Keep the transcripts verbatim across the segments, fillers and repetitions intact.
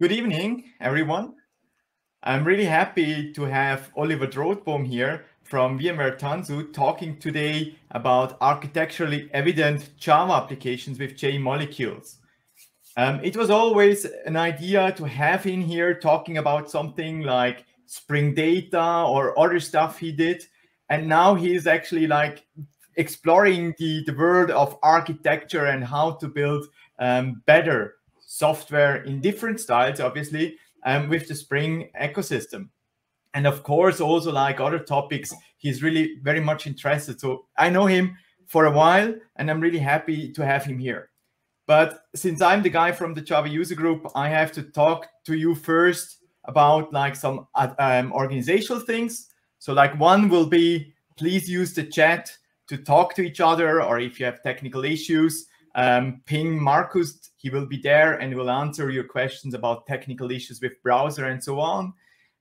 Good evening, everyone. I'm really happy to have Oliver Drotbohm here from VMware Tanzu talking today about architecturally evident Java applications with jMolecules. Um, it was always an idea to have him here talking about something like Spring Data or other stuff he did. And now he's actually like exploring the, the world of architecture and how to build um, better software in different styles, obviously, um, with the Spring ecosystem. And of course, also like other topics, he's really very much interested. So I know him for a while, and I'm really happy to have him here. But since I'm the guy from the Java user group, I have to talk to you first about like some um, organizational things. So like one will be, please use the chat to talk to each other, or if you have technical issues, Um, ping Marcus, he will be there and will answer your questions about technical issues with browser and so on.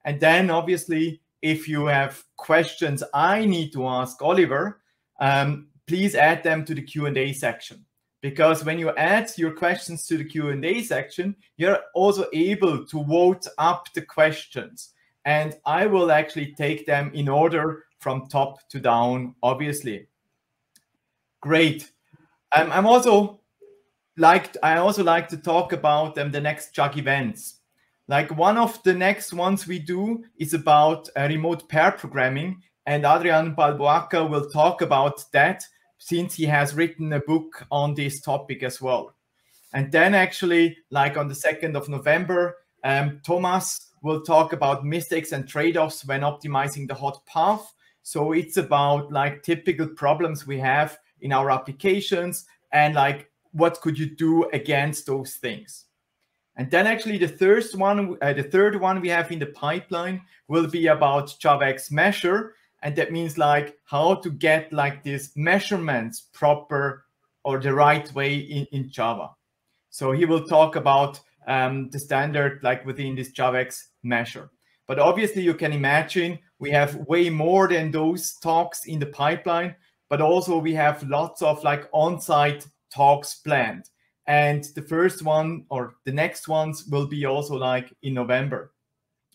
And then obviously, if you have questions I need to ask Oliver, um, please add them to the Q and A section. Because when you add your questions to the Q and A section, you're also able to vote up the questions. And I will actually take them in order from top to down, obviously. Great. Um, I'm also like I also like to talk about um, the next J A G events. Like one of the next ones we do is about uh, remote pair programming, and Adrian Bolboacă will talk about that since he has written a book on this topic as well. And then actually, like on the second of November, um, Thomas will talk about mistakes and trade-offs when optimizing the hot path. So it's about like typical problems we have in our applications and like what could you do against those things. And then actually the third one uh, the third one we have in the pipeline will be about JavaX measure, and that means like how to get like these measurements proper or the right way in, in Java. So he will talk about um, the standard like within this JavaX measure. But obviously you can imagine we have way more than those talks in the pipeline. But also we have lots of like on-site talks planned. And the first one or the next ones will be also like in November.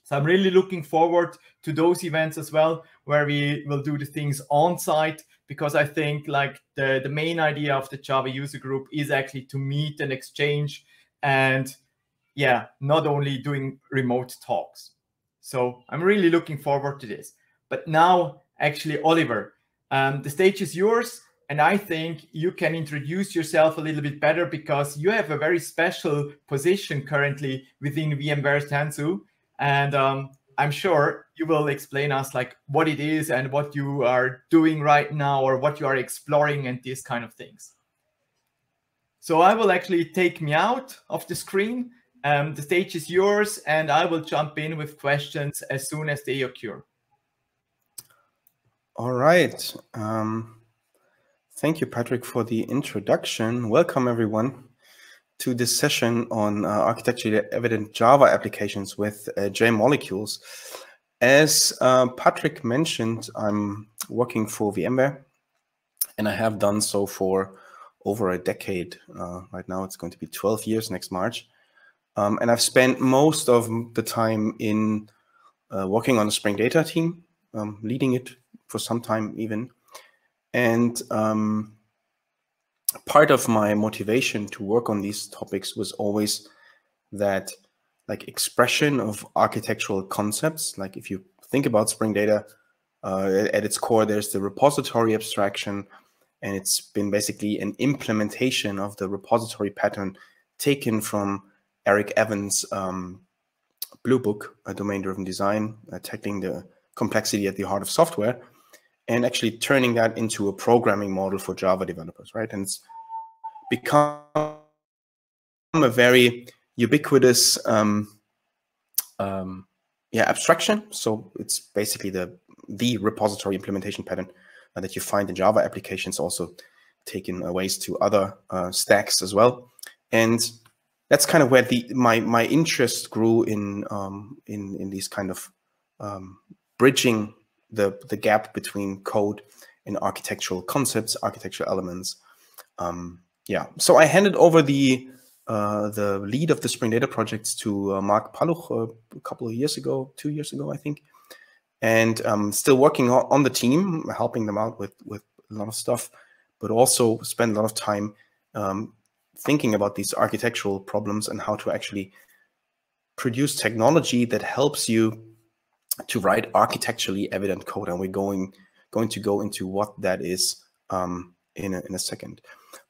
So I'm really looking forward to those events as well, where we will do the things on-site, because I think like the, the main idea of the Java user group is actually to meet and exchange and yeah, not only doing remote talks. So I'm really looking forward to this. But now actually, Oliver, Um, the stage is yours, and I think you can introduce yourself a little bit better because you have a very special position currently within VMware Tanzu, and um, I'm sure you will explain us like what it is and what you are doing right now or what you are exploring and these kind of things. So I will actually take me out of the screen. Um, the stage is yours, and I will jump in with questions as soon as they occur. All right. Um, thank you, Patrick, for the introduction. Welcome, everyone, to this session on uh, architecturally evident Java applications with uh, jMolecules. As uh, Patrick mentioned, I'm working for VMware, and I have done so for over a decade. Uh, right now, it's going to be twelve years next March. Um, and I've spent most of the time in uh, working on the Spring Data team, um, leading it for some time even. And um, part of my motivation to work on these topics was always that like expression of architectural concepts. Like if you think about Spring Data, uh, at its core, there's the repository abstraction, and it's been basically an implementation of the repository pattern taken from Eric Evans' um, Blue Book, A Domain-Driven Design, uh, tackling the complexity at the heart of software, and actually turning that into a programming model for Java developers, right? And it's become a very ubiquitous um, um, yeah, abstraction. So it's basically the, the repository implementation pattern uh, that you find in Java applications, also taken uh, ways to other uh, stacks as well. And that's kind of where the, my, my interest grew in, um, in, in these kind of um, bridging the, the gap between code and architectural concepts, architectural elements. Um, yeah, so I handed over the uh, the lead of the Spring Data project to uh, Mark Paluch uh, a couple of years ago, two years ago, I think. And I'm still working on the team, helping them out with, with a lot of stuff, but also spend a lot of time um, thinking about these architectural problems and how to actually produce technology that helps you to write architecturally evident code. And we're going, going to go into what that is um, in, a, in a second.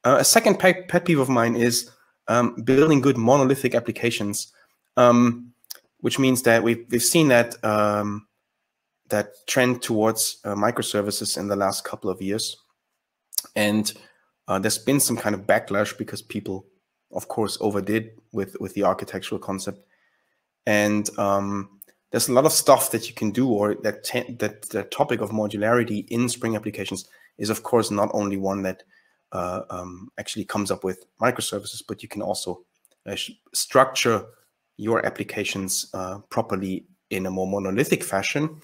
Uh, a second pet, pet peeve of mine is um, building good monolithic applications, um, which means that we've, we've seen that um, that trend towards uh, microservices in the last couple of years. And uh, there's been some kind of backlash because people, of course, overdid with, with the architectural concept. And um, there's a lot of stuff that you can do, or that, that the topic of modularity in Spring applications is, of course, not only one that uh, um, actually comes up with microservices, but you can also uh, structure your applications uh, properly in a more monolithic fashion.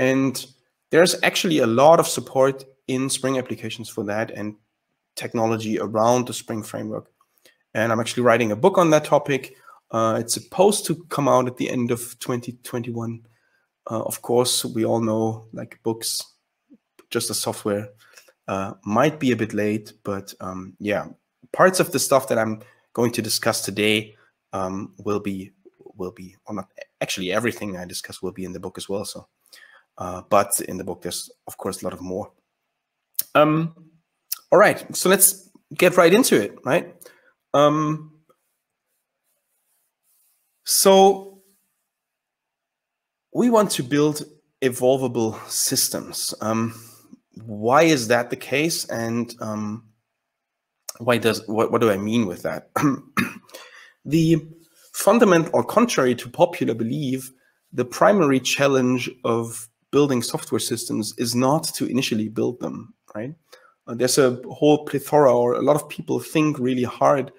And there's actually a lot of support in Spring applications for that and technology around the Spring framework. And I'm actually writing a book on that topic. Uh, it's supposed to come out at the end of twenty twenty-one. Uh, of course, we all know, like, books, just as software, uh, might be a bit late. But um, yeah, parts of the stuff that I'm going to discuss today um, will be, will be, well, not actually everything I discuss will be in the book as well. So. Uh, but in the book, there's, of course, a lot of more. Um, all right, so let's get right into it, right? Um, so we want to build evolvable systems. Um, why is that the case? And um, why does what, what do I mean with that? The fundamental, or contrary to popular belief, the primary challenge of building software systems is not to initially build them, right? Uh, there's a whole plethora, or a lot of people think really hard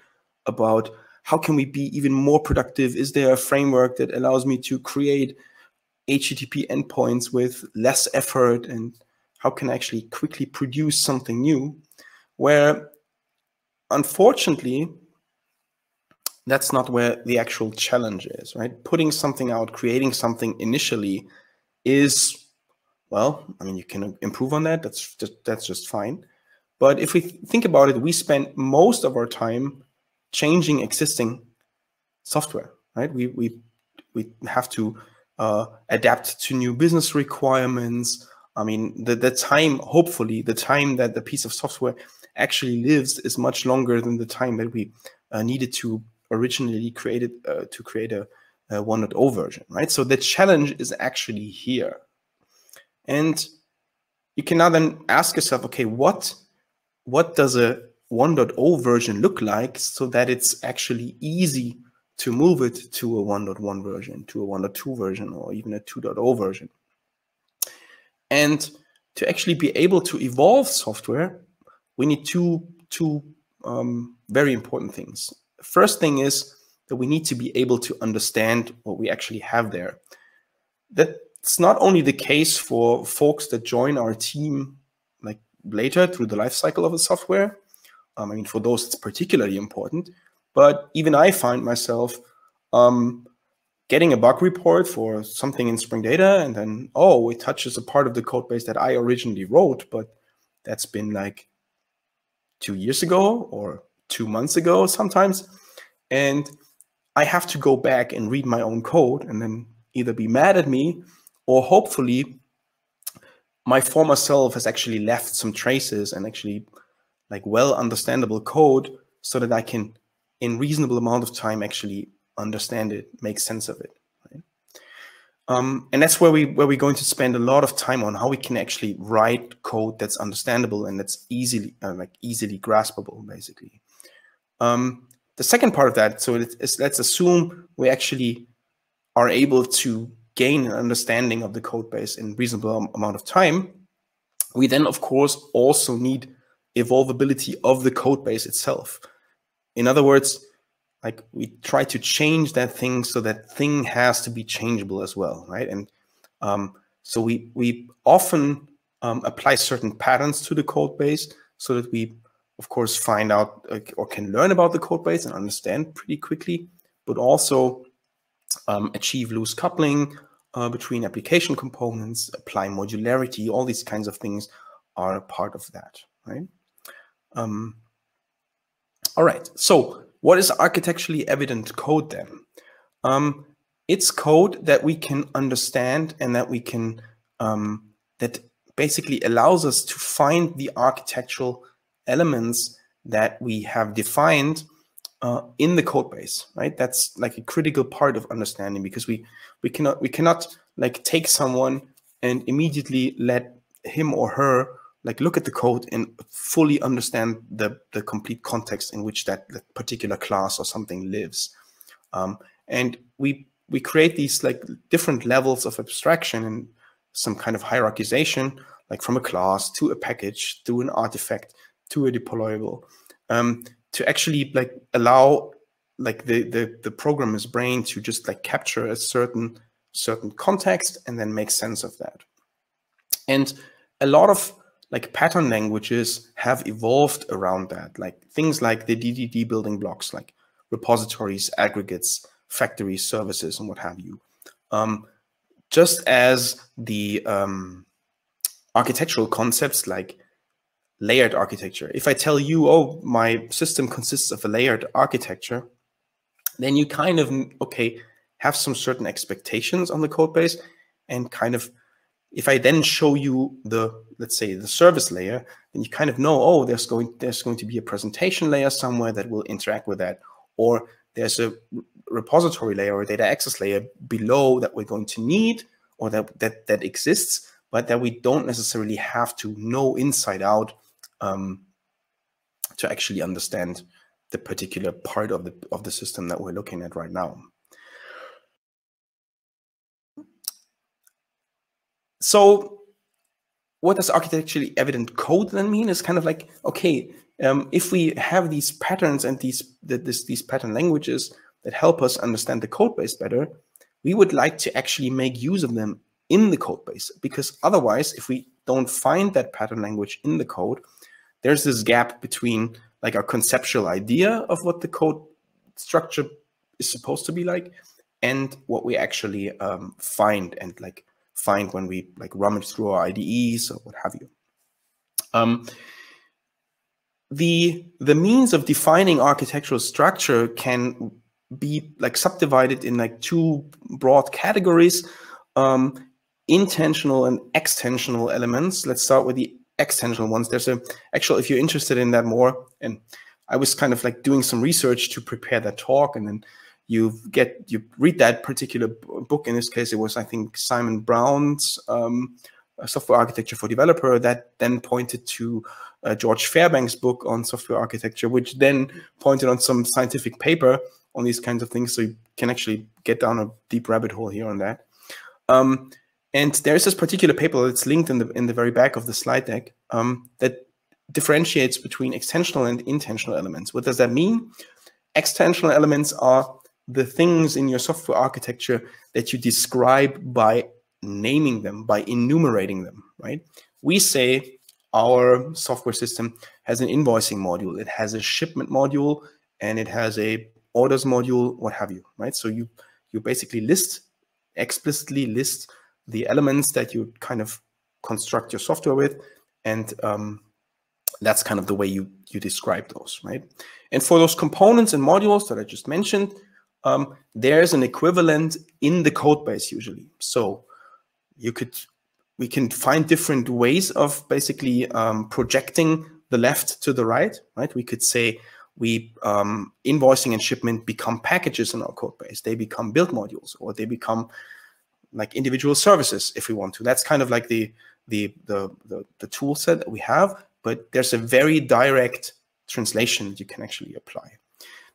about how can we be even more productive? Is there a framework that allows me to create H T T P endpoints with less effort? And how can I actually quickly produce something new? Where, unfortunately, that's not where the actual challenge is, right? Putting something out, creating something initially is, well, I mean, you can improve on that. That's just, that's just fine. But if we think about it, we spend most of our time changing existing software, right? We we we have to uh, adapt to new business requirements. I mean, the the time, hopefully, the time that the piece of software actually lives is much longer than the time that we uh, needed to originally created uh, to create a, a one point oh version, right? So the challenge is actually here. And you can now then ask yourself, okay, what, what does a one point oh version look like so that it's actually easy to move it to a one point one version, to a one point two version, or even a two point oh version? And to actually be able to evolve software, we need two, two um, very important things. The first thing is that we need to be able to understand what we actually have there. That It's not only the case for folks that join our team like later through the life cycle of the software. Um, I mean, for those, it's particularly important. But even I find myself um, getting a bug report for something in Spring Data, and then, oh, it touches a part of the code base that I originally wrote, but that's been like two years ago or two months ago sometimes. And I have to go back and read my own code and then either be mad at me, or hopefully my former self has actually left some traces and actually like well understandable code so that I can in reasonable amount of time actually understand it, make sense of it. Right? Um, and that's where, we, where we're going to spend a lot of time on how we can actually write code that's understandable and that's easily uh, like easily graspable, basically. Um, the second part of that, so it is, let's assume we actually are able to gain an understanding of the code base in reasonable amount of time, we then, of course, also need evolvability of the code base itself. In other words, like we try to change that thing so that thing has to be changeable as well, right? And um, so we, we often um, apply certain patterns to the code base so that we of course, find out uh, or can learn about the code base and understand pretty quickly, but also um, achieve loose coupling uh, between application components, apply modularity. All these kinds of things are a part of that, right? Um, all right, so what is architecturally evident code then? Um, it's code that we can understand and that we can, um, that basically allows us to find the architectural elements that we have defined uh, in the code base, right? That's like a critical part of understanding, because we we cannot we cannot like take someone and immediately let him or her like look at the code and fully understand the the complete context in which that, that particular class or something lives. Um, and we we create these like different levels of abstraction and some kind of hierarchization, like from a class to a package to an artifact to a deployable, um, to actually like allow like the, the the programmer's brain to just like capture a certain certain context and then make sense of that. And a lot of like pattern languages have evolved around that, like things like the D D D building blocks, like repositories, aggregates, factories, services, and what have you. Um, just as the um, architectural concepts like layered architecture. If I tell you, oh, my system consists of a layered architecture, then you kind of, okay, have some certain expectations on the code base. And kind of, if I then show you the, let's say the service layer, then you kind of know, oh, there's going, there's going to be a presentation layer somewhere that will interact with that. Or there's a repository layer or data access layer below that we're going to need, or that, that, that exists, but that we don't necessarily have to know inside out um, to actually understand the particular part of the, of the system that we're looking at right now. So what does architecturally evident code then mean? It's kind of like, okay, um, if we have these patterns and these, the, this, these pattern languages that help us understand the code base better, we would like to actually make use of them in the code base, because otherwise, if we don't find that pattern language in the code, there's this gap between like our conceptual idea of what the code structure is supposed to be like and what we actually um, find and like find when we like rummage through our I D Es or what have you. Um, the the means of defining architectural structure can be like subdivided in like two broad categories. Um, intentional and extensional elements. Let's start with the extensional ones. There's a actual, if you're interested in that more, and I was kind of like doing some research to prepare that talk, and then you get, you read that particular book. In this case, it was, I think, Simon Brown's um, Software Architecture for Developer, that then pointed to uh, George Fairbanks' book on software architecture, which then pointed on some scientific paper on these kinds of things. So you can actually get down a deep rabbit hole here on that. Um, and there's this particular paper that's linked in the in the very back of the slide deck um, that differentiates between extensional and intentional elements. What does that mean? Extensional elements are the things in your software architecture that you describe by naming them, by enumerating them, right? We say our software system has an invoicing module, it has a shipment module, and it has a orders module, what have you, right? So you, you basically list explicitly list the elements that you kind of construct your software with, and um, that's kind of the way you you describe those, right? And for those components and modules that I just mentioned, um, there's an equivalent in the code base usually. So you could we can find different ways of basically um, projecting the left to the right, right? We could say we um, invoicing and shipment become packages in our code base. They become build modules, or they become like individual services if we want to. That's kind of like the the the the, the tool set that we have, but there's a very direct translation that you can actually apply.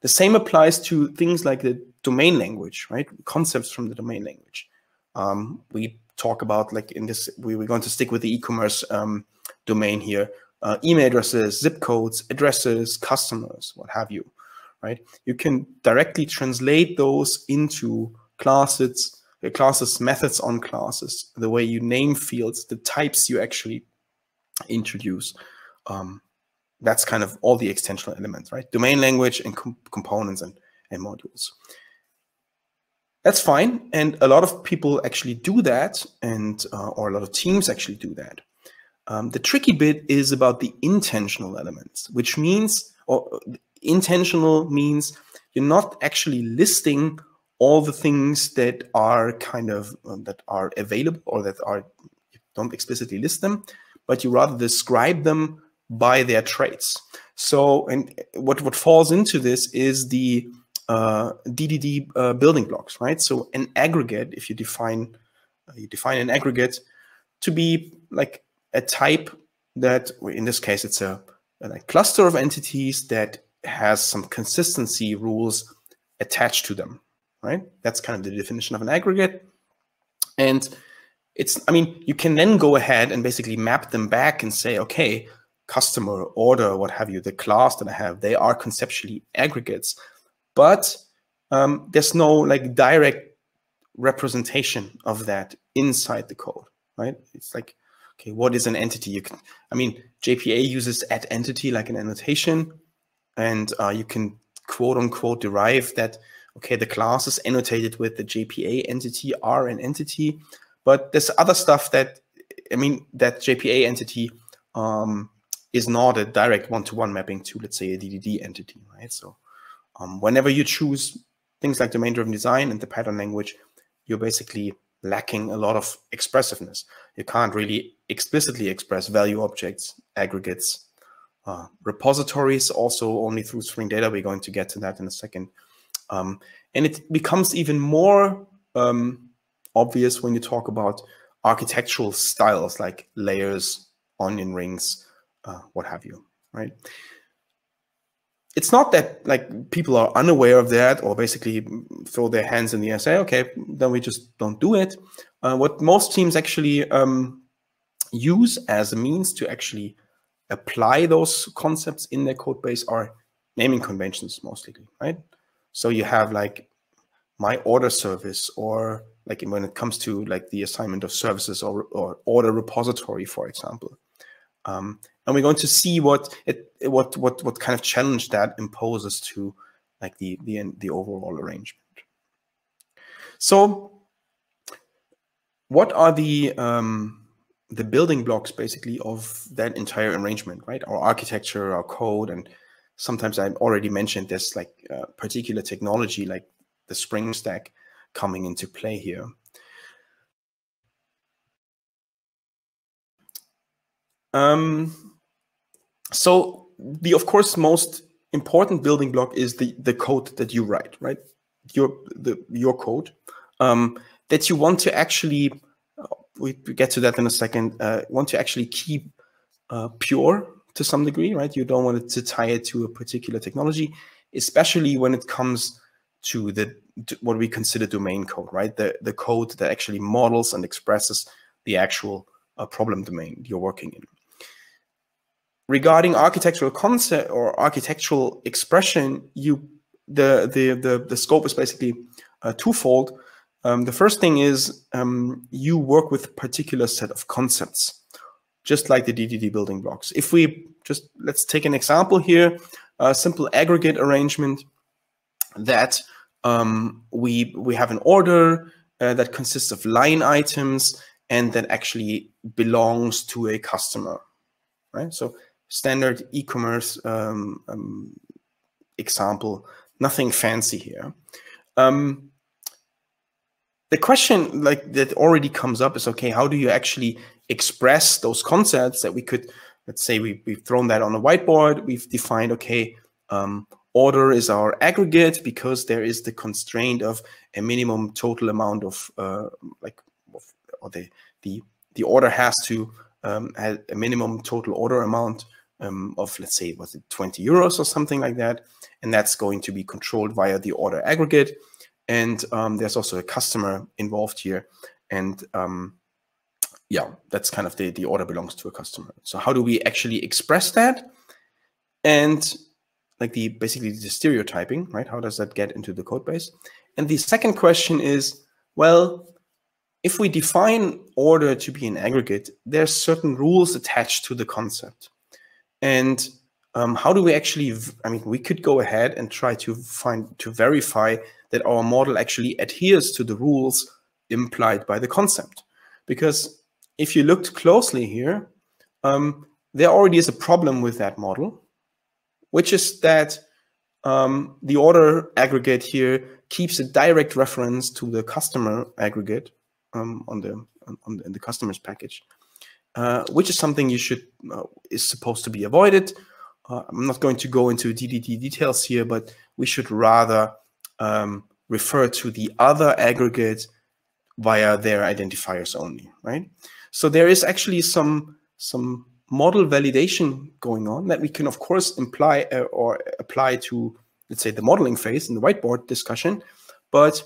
The same applies to things like the domain language, right? Concepts from the domain language. Um, we talk about like in this, we were going to stick with the e-commerce um, domain here. Uh, email addresses, zip codes, addresses, customers, what have you, right? You can directly translate those into classes, the classes, methods on classes, the way you name fields, the types you actually introduce, um, that's kind of all the extensional elements, right? Domain language and com components and, and modules. That's fine. And a lot of people actually do that, and uh, or a lot of teams actually do that. Um, the tricky bit is about the intentional elements, which means, or intentional means you're not actually listing all the things that are kind of, um, that are available or that are, you don't explicitly list them, but you rather describe them by their traits. So, and what, what falls into this is the uh, D D D uh, building blocks, right? So an aggregate, if you define, uh, you define an aggregate to be like a type that, in this case, it's a, a cluster of entities that has some consistency rules attached to them. Right? That's kind of the definition of an aggregate. And it's, I mean, you can then go ahead and basically map them back and say, okay, customer, order, what have you, the class that I have, they are conceptually aggregates. But um, there's no like direct representation of that inside the code, right? It's like, okay, what is an entity? You can, I mean, J P A uses at entity like an annotation, and uh, you can quote unquote derive that, okay, the class is annotated with the J P A entity, are an entity, but there's other stuff that, I mean, that J P A entity um, is not a direct one-to-one mapping to, let's say, a D D D entity, right? So um, whenever you choose things like domain-driven design and the pattern language, you're basically lacking a lot of expressiveness. You can't really explicitly express value objects, aggregates, uh, repositories, also only through string data. We're going to get to that in a second. Um, and it becomes even more um, obvious when you talk about architectural styles like layers, onion rings, uh, what have you, right? It's not that like people are unaware of that or basically throw their hands in the air and say, okay, then we just don't do it. Uh, what most teams actually um, use as a means to actually apply those concepts in their code base are naming conventions mostly, right? So you have like my order service, or like when it comes to like the assignment of services or, or order repository, for example. Um, and we're going to see what it what what what kind of challenge that imposes to like the the the overall arrangement. So, what are the um, the building blocks basically of that entire arrangement, right? Our architecture, our code, and sometimes I've already mentioned this like uh, particular technology like the Spring Stack coming into play here. Um, so the, of course, most important building block is the, the code that you write, right? Your, the, your code um, that you want to actually, we get to that in a second, uh, want to actually keep uh, pure to some degree, right? You don't want it to tie it to a particular technology, especially when it comes to the to what we consider domain code, right? The the code that actually models and expresses the actual uh, problem domain you're working in. Regarding architectural concept or architectural expression, you the the the, the scope is basically uh, twofold. Um, the first thing is um, you work with a particular set of concepts, just like the D D D building blocks. If we just, let's take an example here, a simple aggregate arrangement that um, we, we have an order uh, that consists of line items and that actually belongs to a customer, right? So standard e-commerce um, um, example, nothing fancy here. Um, the question like that already comes up is, okay, how do you actually express those concepts that we could, let's say we, we've thrown that on a whiteboard, we've defined, okay, um, order is our aggregate because there is the constraint of a minimum total amount of uh, like, of, or the, the, the order has to um, have a minimum total order amount um, of, let's say, was it twenty euros or something like that. And that's going to be controlled via the order aggregate. And um, there's also a customer involved here. And um, yeah, that's kind of the, the order belongs to a customer. So how do we actually express that? And like the, basically the stereotyping, right? How does that get into the code base? And the second question is, well, if we define order to be an aggregate, there's certain rules attached to the concept. And Um, how do we actually, I mean, we could go ahead and try to find, to verify that our model actually adheres to the rules implied by the concept. Because if you looked closely here, um, there already is a problem with that model, which is that um, the order aggregate here keeps a direct reference to the customer aggregate um, on the on the, in the customer's package, uh, which is something you should uh, is supposed to be avoided. Uh, I'm not going to go into D D D details here, but we should rather um, refer to the other aggregate via their identifiers only, right? So there is actually some some model validation going on that we can, of course, imply uh, or apply to, let's say, the modeling phase in the whiteboard discussion. But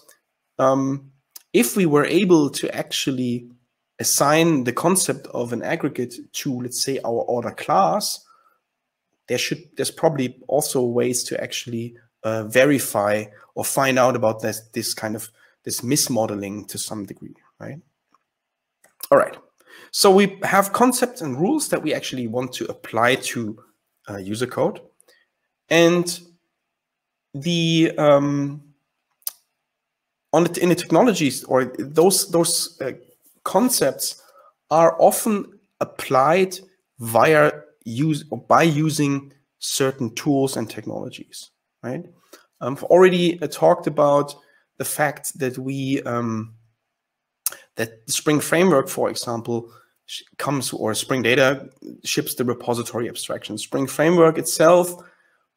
um, if we were able to actually assign the concept of an aggregate to, let's say, our order class, there should there's probably also ways to actually uh, verify or find out about this this kind of this mismodeling to some degree, right? All right. So we have concepts and rules that we actually want to apply to uh, user code. And the um, on the, in the technologies, or those, those uh, concepts are often applied via use or by using certain tools and technologies, right? I've already uh, talked about the fact that we... Um, that the Spring Framework, for example, comes, or Spring Data ships the repository abstraction. Spring Framework itself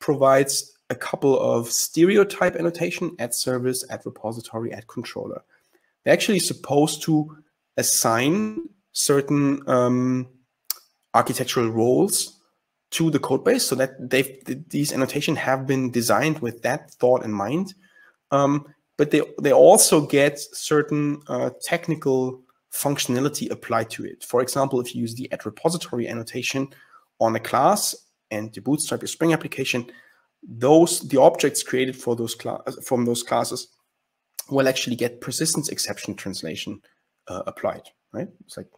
provides a couple of stereotype annotation at service, at repository, at controller. They're actually supposed to assign certain um, architectural roles to the code base so that they've, these annotations have been designed with that thought in mind. Um, But they, they also get certain uh, technical functionality applied to it. For example, if you use the at repository annotation on a class and you bootstrap your Spring application, those the objects created for those from those classes will actually get persistence exception translation uh, applied, right? It's like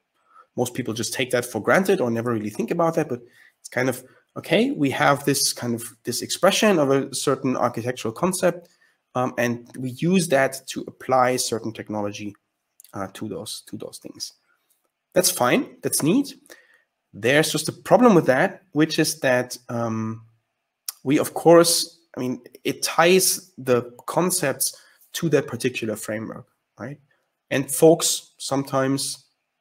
most people just take that for granted or never really think about that, but it's kind of, okay, we have this kind of this expression of a certain architectural concept, Um, and we use that to apply certain technology uh, to those to those things. That's fine. That's neat. There's just a problem with that, which is that um, we, of course, I mean, it ties the concepts to that particular framework, right? And folks sometimes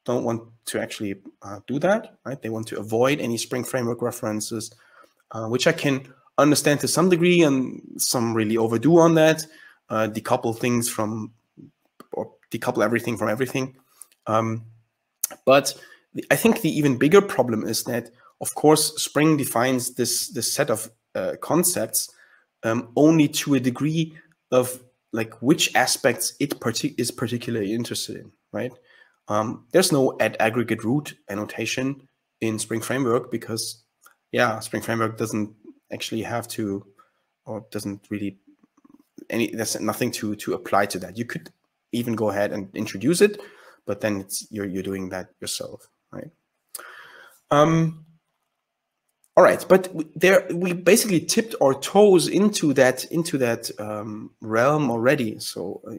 don't want to actually uh, do that, right? They want to avoid any Spring Framework references, uh, which I can understand to some degree, and some really overdo on that, uh, decouple things from, or decouple everything from everything. Um, but the, I think the even bigger problem is that, of course, Spring defines this, this set of uh, concepts um, only to a degree of like which aspects it partic is particularly interested in, right? Um, there's no add aggregate root annotation in Spring Framework because, yeah, Spring Framework doesn't actually have to, or doesn't really any there's nothing to to apply to that. You could even go ahead and introduce it, but then it's you're you're doing that yourself, right? Um all right, but there we basically tipped our toes into that into that um realm already, so uh,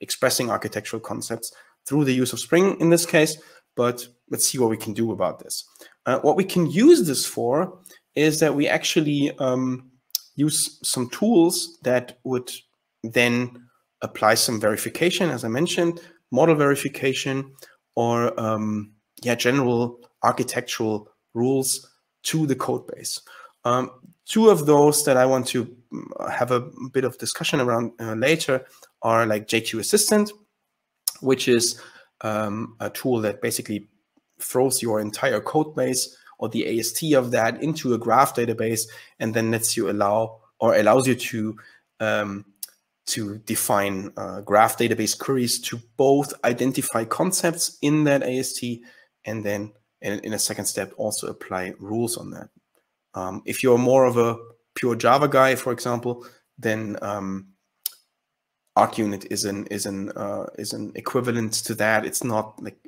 expressing architectural concepts through the use of Spring in this case. But let's see what we can do about this. Uh, what we can use this for is that we actually um, use some tools that would then apply some verification, as I mentioned, model verification, or um, yeah, general architectural rules to the code base. Um, two of those that I want to have a bit of discussion around uh, later are like jQAssistant, which is um, a tool that basically throws your entire code base or the A S T of that into a graph database, and then lets you allow or allows you to um, to define uh, graph database queries to both identify concepts in that A S T, and then in, in a second step also apply rules on that. Um, if you're more of a pure Java guy, for example, then um, ArchUnit is an is an uh, is an equivalent to that. It's not like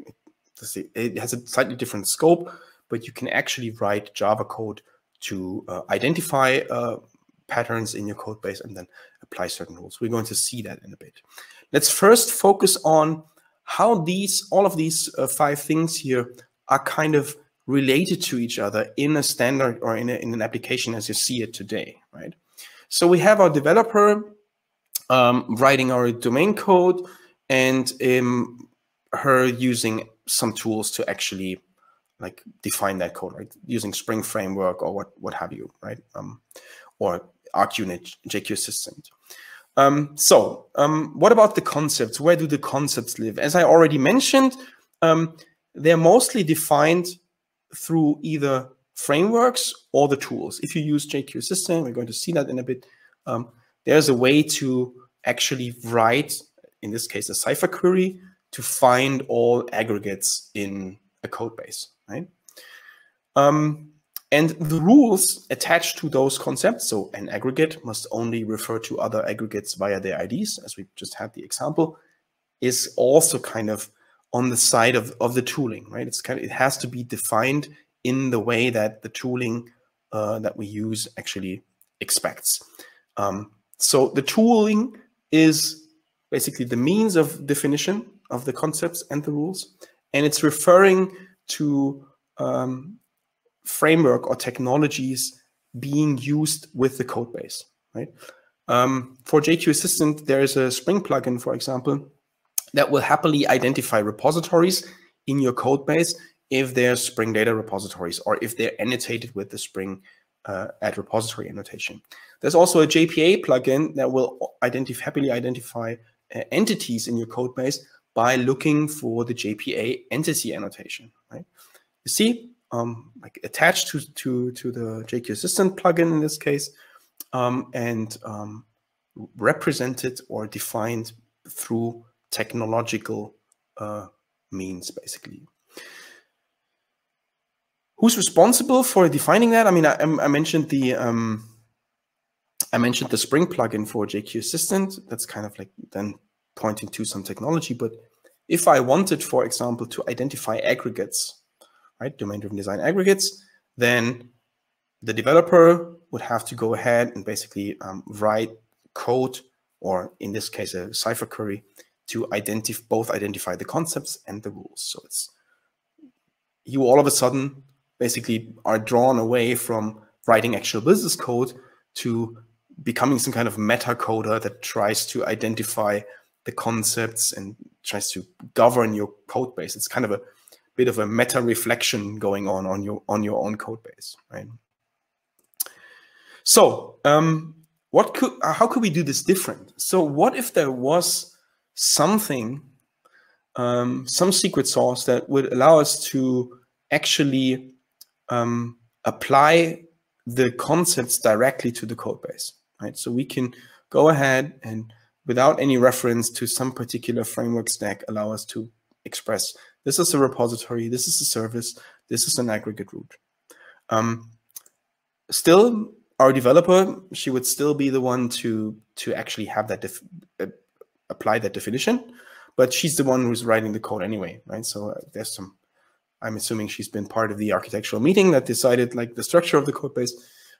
it has a slightly different scope, but you can actually write Java code to uh, identify uh, patterns in your code base and then apply certain rules. We're going to see that in a bit. Let's first focus on how these, all of these uh, five things here are kind of related to each other in a standard or in, a, in an application as you see it today, right? So we have our developer um, writing our domain code and um, her using some tools to actually like define that code, right? Using Spring Framework or what, what have you, right? Um, or ArchUnit, jQAssistant. Um, so um, what about the concepts? Where do the concepts live? As I already mentioned, um, they're mostly defined through either frameworks or the tools. If you use jQAssistant, we're going to see that in a bit. Um, there's a way to actually write, in this case, a cipher query to find all aggregates in a code base, right? Um, and the rules attached to those concepts, so an aggregate must only refer to other aggregates via their I Ds, as we just had the example, is also kind of on the side of, of the tooling, right? It's kind of, it has to be defined in the way that the tooling uh, that we use actually expects. Um, so the tooling is basically the means of definition of the concepts and the rules, and it's referring to um, framework or technologies being used with the code base, right? Um, for jQAssistant, there is a Spring plugin, for example, that will happily identify repositories in your code base if they're Spring data repositories or if they're annotated with the Spring uh, at repository annotation. There's also a J P A plugin that will identif happily identify uh, entities in your code base by looking for the J P A entity annotation, right? You see, um, like attached to, to, to the jQAssistant plugin in this case, um, and um, represented or defined through technological uh, means, basically. Who's responsible for defining that? I mean, I, I mentioned the um, I mentioned the Spring plugin for jQAssistant. That's kind of like then pointing to some technology. But if I wanted, for example, to identify aggregates, right, domain-driven design aggregates, then the developer would have to go ahead and basically um, write code, or in this case, a cipher query, to identify both identify the concepts and the rules. So it's you all of a sudden basically are drawn away from writing actual business code to becoming some kind of metacoder that tries to identify the concepts and tries to govern your code base. It's kind of a bit of a meta reflection going on on your on your own code base, right? So um, what could how could we do this different? So what if there was something, um, some secret sauce that would allow us to actually um, apply the concepts directly to the code base, right? So we can go ahead and without any reference to some particular framework stack, allow us to express, this is a repository, this is a service, this is an aggregate root. Um, still, our developer, she would still be the one to, to actually have that def uh, apply that definition, but she's the one who's writing the code anyway, right? So uh, there's some, I'm assuming she's been part of the architectural meeting that decided like the structure of the code base.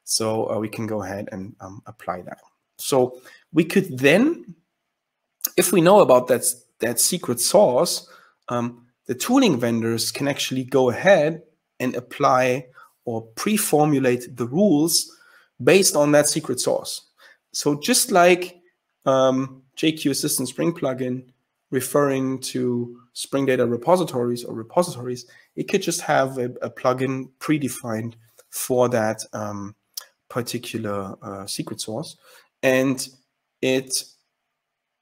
So uh, we can go ahead and um, apply that. So we could then, if we know about that, that secret sauce, um, the tooling vendors can actually go ahead and apply or pre-formulate the rules based on that secret sauce. So just like, um, jQAssistant Spring plugin referring to Spring data repositories or repositories, it could just have a, a plugin predefined for that um, particular uh, secret sauce. And it,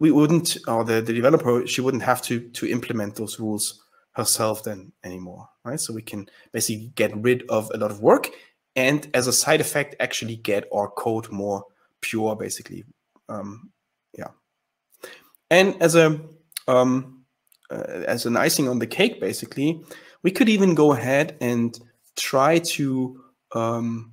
we wouldn't, or the, the developer, she wouldn't have to, to implement those rules herself then anymore, right? So we can basically get rid of a lot of work and as a side effect, actually get our code more pure, basically, um, yeah. And as a um, uh, as an icing on the cake, basically, we could even go ahead and try to um,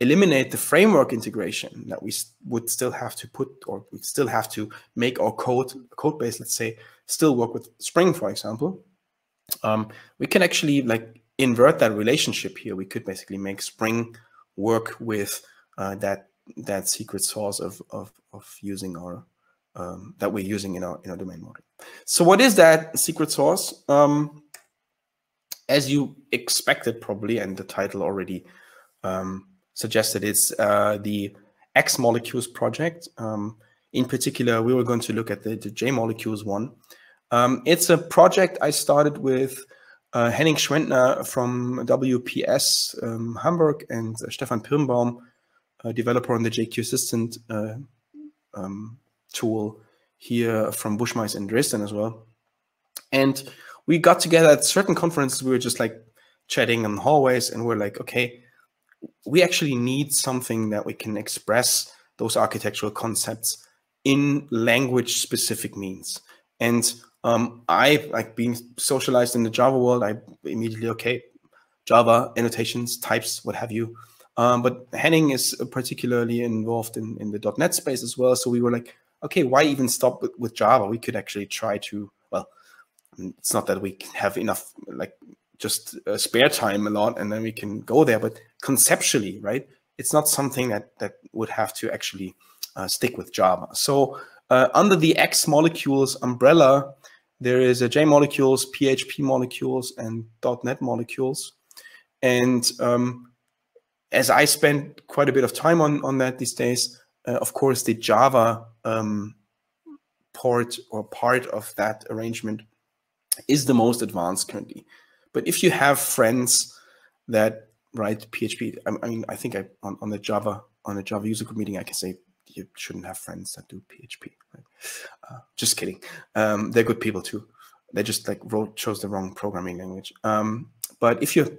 eliminate the framework integration that we would still have to put, or we still have to make our code code base, let's say, still work with Spring, for example. Um, we can actually like invert that relationship here. We could basically make Spring work with uh, that that secret source of of, of using our um, that we're using in our in our domain model. So what is that secret source? Um, as you expected, probably, and the title already um, suggested, it's uh, the xMolecules project. Um, in particular, we were going to look at the, the jMolecules one. Um, it's a project I started with uh, Henning Schwentner from W P S um, Hamburg and uh, Stefan Birnbaum, a developer on the jQAssistant uh, um, tool here from Buschmeier in Dresden as well. And we got together at certain conferences. We were just like chatting in the hallways, and we're like, okay, we actually need something that we can express those architectural concepts in language-specific means. And um, I, like being socialized in the Java world, I immediately, okay, Java, annotations, types, what have you. Um, but Henning is particularly involved in, in the dot net space as well. So we were like, okay, why even stop with, with Java? We could actually try to, well, it's not that we have enough, like, just uh, spare time a lot, and then we can go there. But conceptually, right, it's not something that, that would have to actually uh, stick with Java. So uh, under the xMolecules umbrella, there is a jMolecules, P H P molecules, and dot net molecules. And um, as I spend quite a bit of time on, on that these days, uh, of course, the Java um, port or part of that arrangement is the most advanced currently. But if you have friends that write P H P, I mean, I think I on, on the Java on a Java user group meeting, I can say you shouldn't have friends that do P H P. Right? Uh, just kidding. Um, they're good people too. They just like wrote chose the wrong programming language. Um, but if you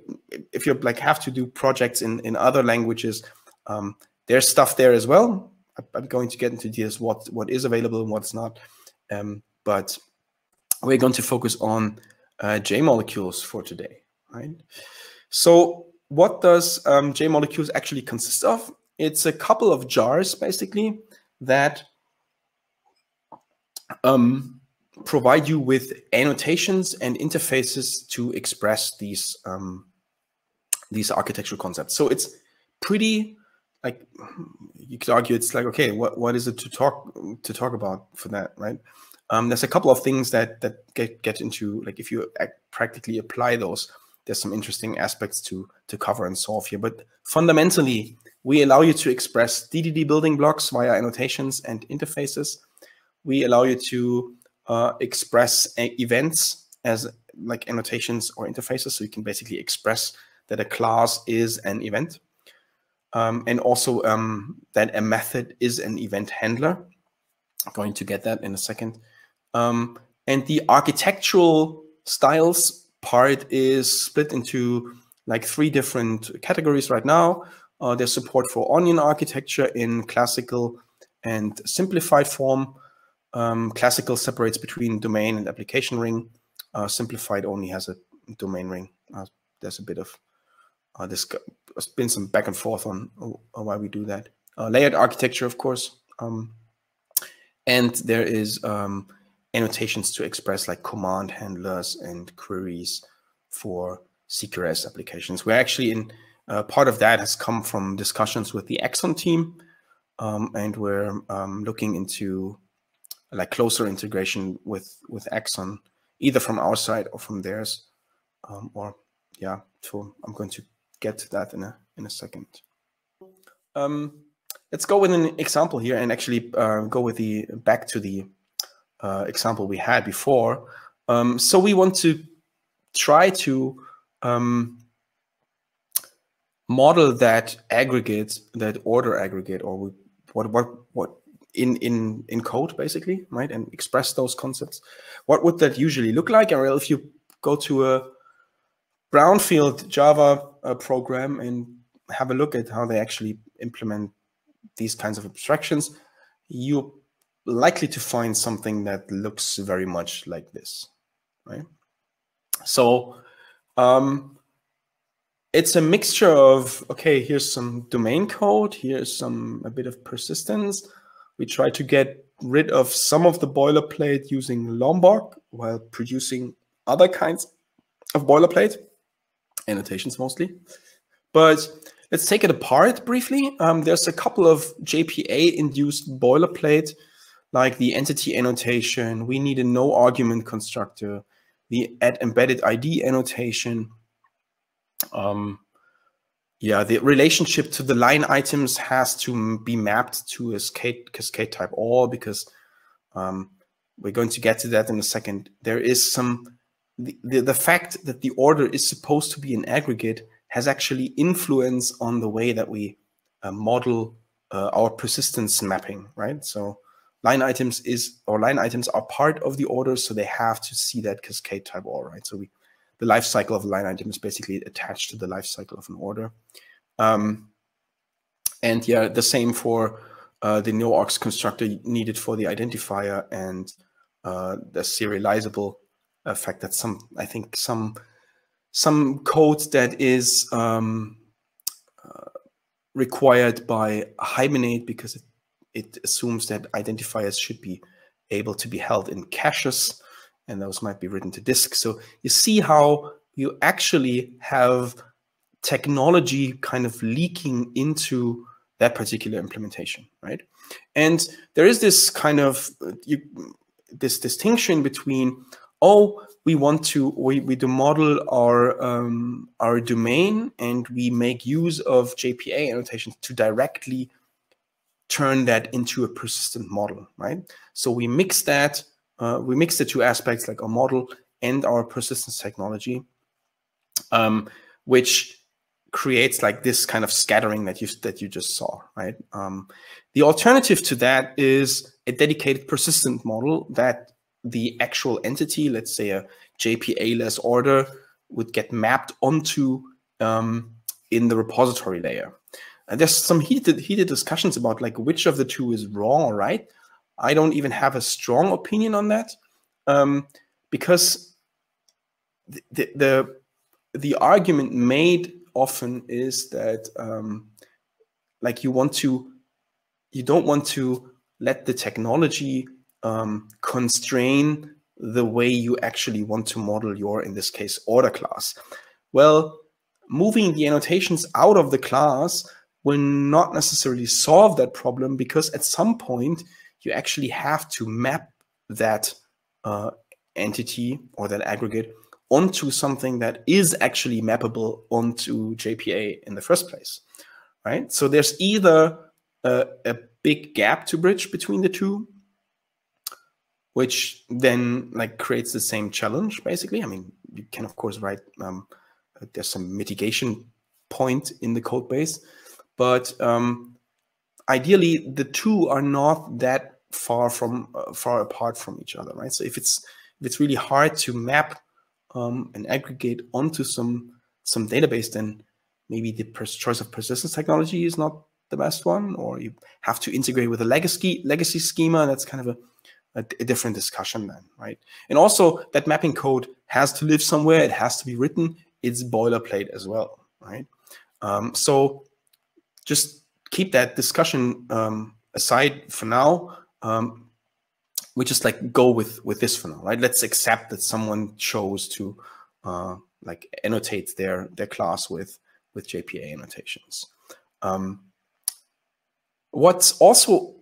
if you like have to do projects in in other languages, um, there's stuff there as well. I'm going to get into this what what is available and what's not. Um, but we're going to focus on Uh, jMolecules for today, right? So what does um, jMolecules actually consist of? It's a couple of jars, basically, that um, provide you with annotations and interfaces to express these um, these architectural concepts. So it's pretty, like, you could argue it's like, okay, what what is it to talk to talk about for that, right? Um, there's a couple of things that that get get into, like, if you practically apply those, there's some interesting aspects to to cover and solve here. But fundamentally, we allow you to express D D D building blocks via annotations and interfaces. We allow you to uh, express events as like annotations or interfaces, so you can basically express that a class is an event, um, and also um, that a method is an event handler. I'm going to get that in a second. Um, and the architectural styles part is split into like three different categories right now. Uh, there's support for onion architecture in classical and simplified form. Um, classical separates between domain and application ring. Uh, simplified only has a domain ring. Uh, there's a bit of, uh, there's been some back and forth on uh, why we do that. Uh, layered architecture, of course. Um, and there is um, annotations to express like command handlers and queries for C Q R S applications. We're actually in, uh, part of that has come from discussions with the Axon team, um, and we're um, looking into like closer integration with, with Axon, either from our side or from theirs, um, or yeah, so I'm going to get to that in a, in a second. Um, Let's go with an example here and actually uh, go with the back to the uh, example we had before. Um, so we want to try to um, model that aggregate, that order aggregate, or we, what what what in in in code basically, right? And express those concepts. What would that usually look like? Or if you go to a brownfield Java uh, program and have a look at how they actually implement these kinds of abstractions, you're likely to find something that looks very much like this, right? So um, it's a mixture of, okay, here's some domain code, here's some a bit of persistence. We try to get rid of some of the boilerplate using Lombok while producing other kinds of boilerplate, annotations mostly. But Let's take it apart briefly. Um, there's a couple of J P A-induced boilerplate, like the entity annotation. We need a no argument constructor, the add embedded I D annotation. Um, yeah, the relationship to the line items has to be mapped to a cascade, cascade type all, because um, we're going to get to that in a second. There is some, the, the, the fact that the order is supposed to be an aggregate has actually influence on the way that we uh, model uh, our persistence mapping, right? So line items is, or line items are part of the order, so they have to see that cascade type all, right? So we, the life cycle of a line item is basically attached to the life cycle of an order. Um, and yeah, the same for uh, the no-args constructor needed for the identifier and uh, the serializable effect. That's some, I think some, some code that is um, uh, required by Hibernate, because it, it assumes that identifiers should be able to be held in caches, and those might be written to disk. So you see how you actually have technology kind of leaking into that particular implementation, right? And there is this kind of uh, you, this distinction between, oh, we want to, we, we do model our, um, our domain, and we make use of J P A annotations to directly turn that into a persistent model, right? So we mix that, uh, we mix the two aspects, like our model and our persistence technology, um, which creates like this kind of scattering that you, that you just saw, right? Um, the alternative to that is a dedicated persistent model that the actual entity, let's say a J P A-less order, would get mapped onto um, in the repository layer. And there's some heated, heated discussions about like which of the two is wrong or right. I don't even have a strong opinion on that, um, because the, the, the argument made often is that um, like you want to, you don't want to let the technology Um, constrain the way you actually want to model your, in this case, order class. Well, moving the annotations out of the class will not necessarily solve that problem, because at some point you actually have to map that uh, entity or that aggregate onto something that is actually mappable onto J P A in the first place, right? So there's either a, a big gap to bridge between the two, which then like creates the same challenge, basically. I mean, you can of course write, um, there's some mitigation point in the code base, but um, ideally the two are not that far from uh, far apart from each other, right? So if it's if it's really hard to map um, an aggregate onto some some database, then maybe the choice of persistence technology is not the best one, or you have to integrate with a legacy legacy schema. That's kind of a A, a different discussion then, right? And also that mapping code has to live somewhere. It has to be written. It's boilerplate as well, right? Um, so just keep that discussion um, aside for now. Um, we just like go with, with this for now, right? Let's accept that someone chose to uh, like annotate their, their class with, with J P A annotations. Um, what's also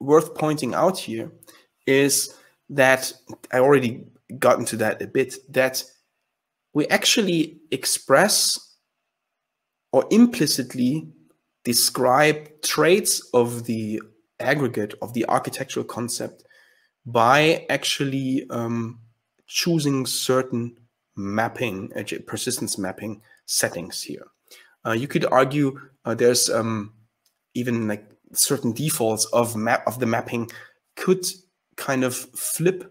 worth pointing out here is that I already got into that a bit, that we actually express or implicitly describe traits of the aggregate, of the architectural concept, by actually um, choosing certain mapping, uh, persistence mapping settings here. Uh, you could argue uh, there's um, even like certain defaults of map of the mapping could kind of flip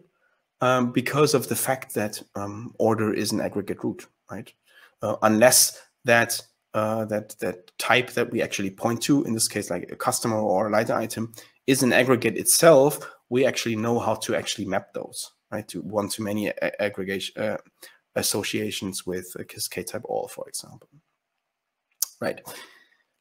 um, because of the fact that um, order is an aggregate root, right? Uh, unless that uh, that that type that we actually point to, in this case, like a customer or a line item, is an aggregate itself, we actually know how to actually map those, right? To one-to-many aggregation uh, associations with a cascade type all, for example, right?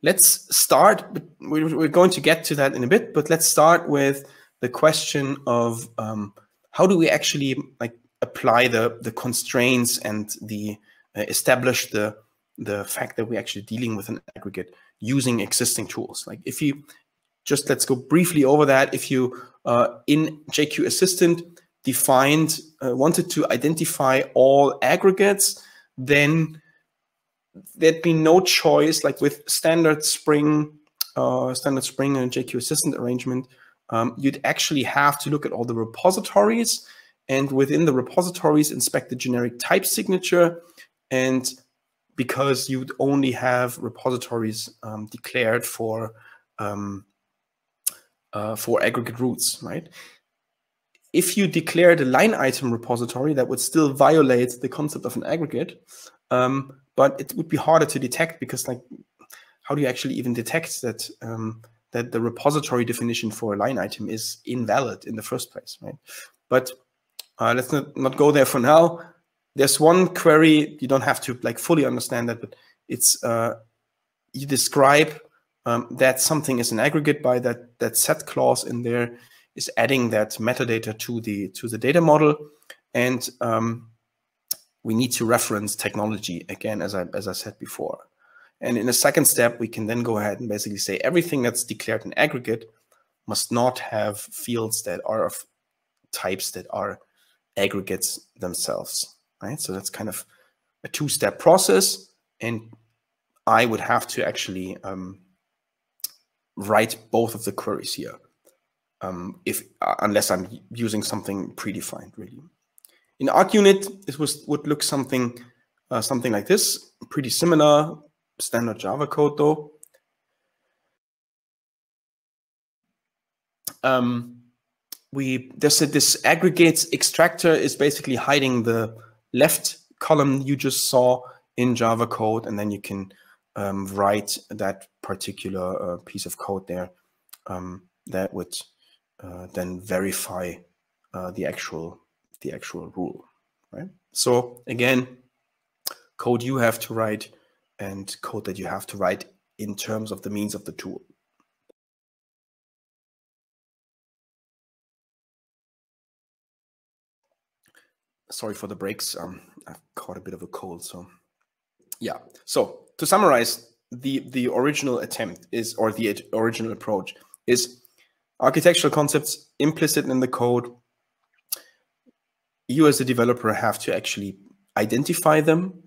Let's start. We're going to get to that in a bit, but let's start with the question of um, how do we actually like apply the the constraints and the uh, establish the the fact that we're actually dealing with an aggregate using existing tools. Like if you just, let's go briefly over that. If you uh, in jQAssistant defined, uh, wanted to identify all aggregates, then there'd be no choice, like with standard Spring, uh, standard Spring and jQAssistant arrangement, um, you'd actually have to look at all the repositories, and within the repositories, inspect the generic type signature. And because you'd only have repositories um, declared for um, uh, for aggregate roots, right? If you declared a line item repository, that would still violate the concept of an aggregate, um, but it would be harder to detect because, like, how do you actually even detect that um, that the repository definition for a line item is invalid in the first place, right? But uh, let's not not go there for now. There's one query, you don't have to like fully understand that, but it's uh, you describe um, that something is an aggregate by that that set clause in there is adding that metadata to the to the data model, and um, we need to reference technology again, as I as I said before. And in a second step, we can then go ahead and basically say everything that's declared an aggregate must not have fields that are of types that are aggregates themselves. Right, so that's kind of a two-step process, and I would have to actually um, write both of the queries here, um, if uh, unless I'm using something predefined. Really, in ArchUnit, this was would look something uh, something like this, pretty similar standard Java code though. Um, we there's a, this aggregates extractor is basically hiding the left column you just saw in Java code, and then you can um, write that particular uh, piece of code there um, that would uh, then verify uh, the actual the actual rule, right? So again, code you have to write and code that you have to write in terms of the means of the tool. Sorry for the breaks. Um, I've caught a bit of a cold, so yeah. So to summarize, the the original attempt is, or the original approach is, architectural concepts implicit in the code. You as a developer have to actually identify them,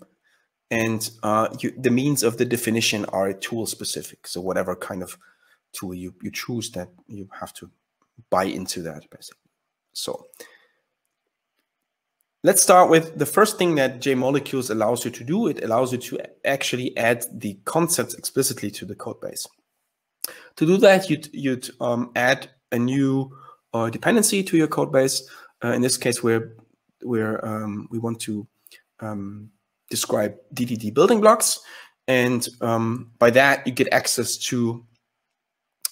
and uh, you, the means of the definition are tool specific. So whatever kind of tool you you choose, that you have to buy into that basically. So. Let's start with the first thing that jMolecules allows you to do. It allows you to actually add the concepts explicitly to the code base. To do that, you'd, you'd um, add a new uh, dependency to your code base. Uh, in this case, we're, we're, um, we want to um, describe D D D building blocks. And um, by that, you get access to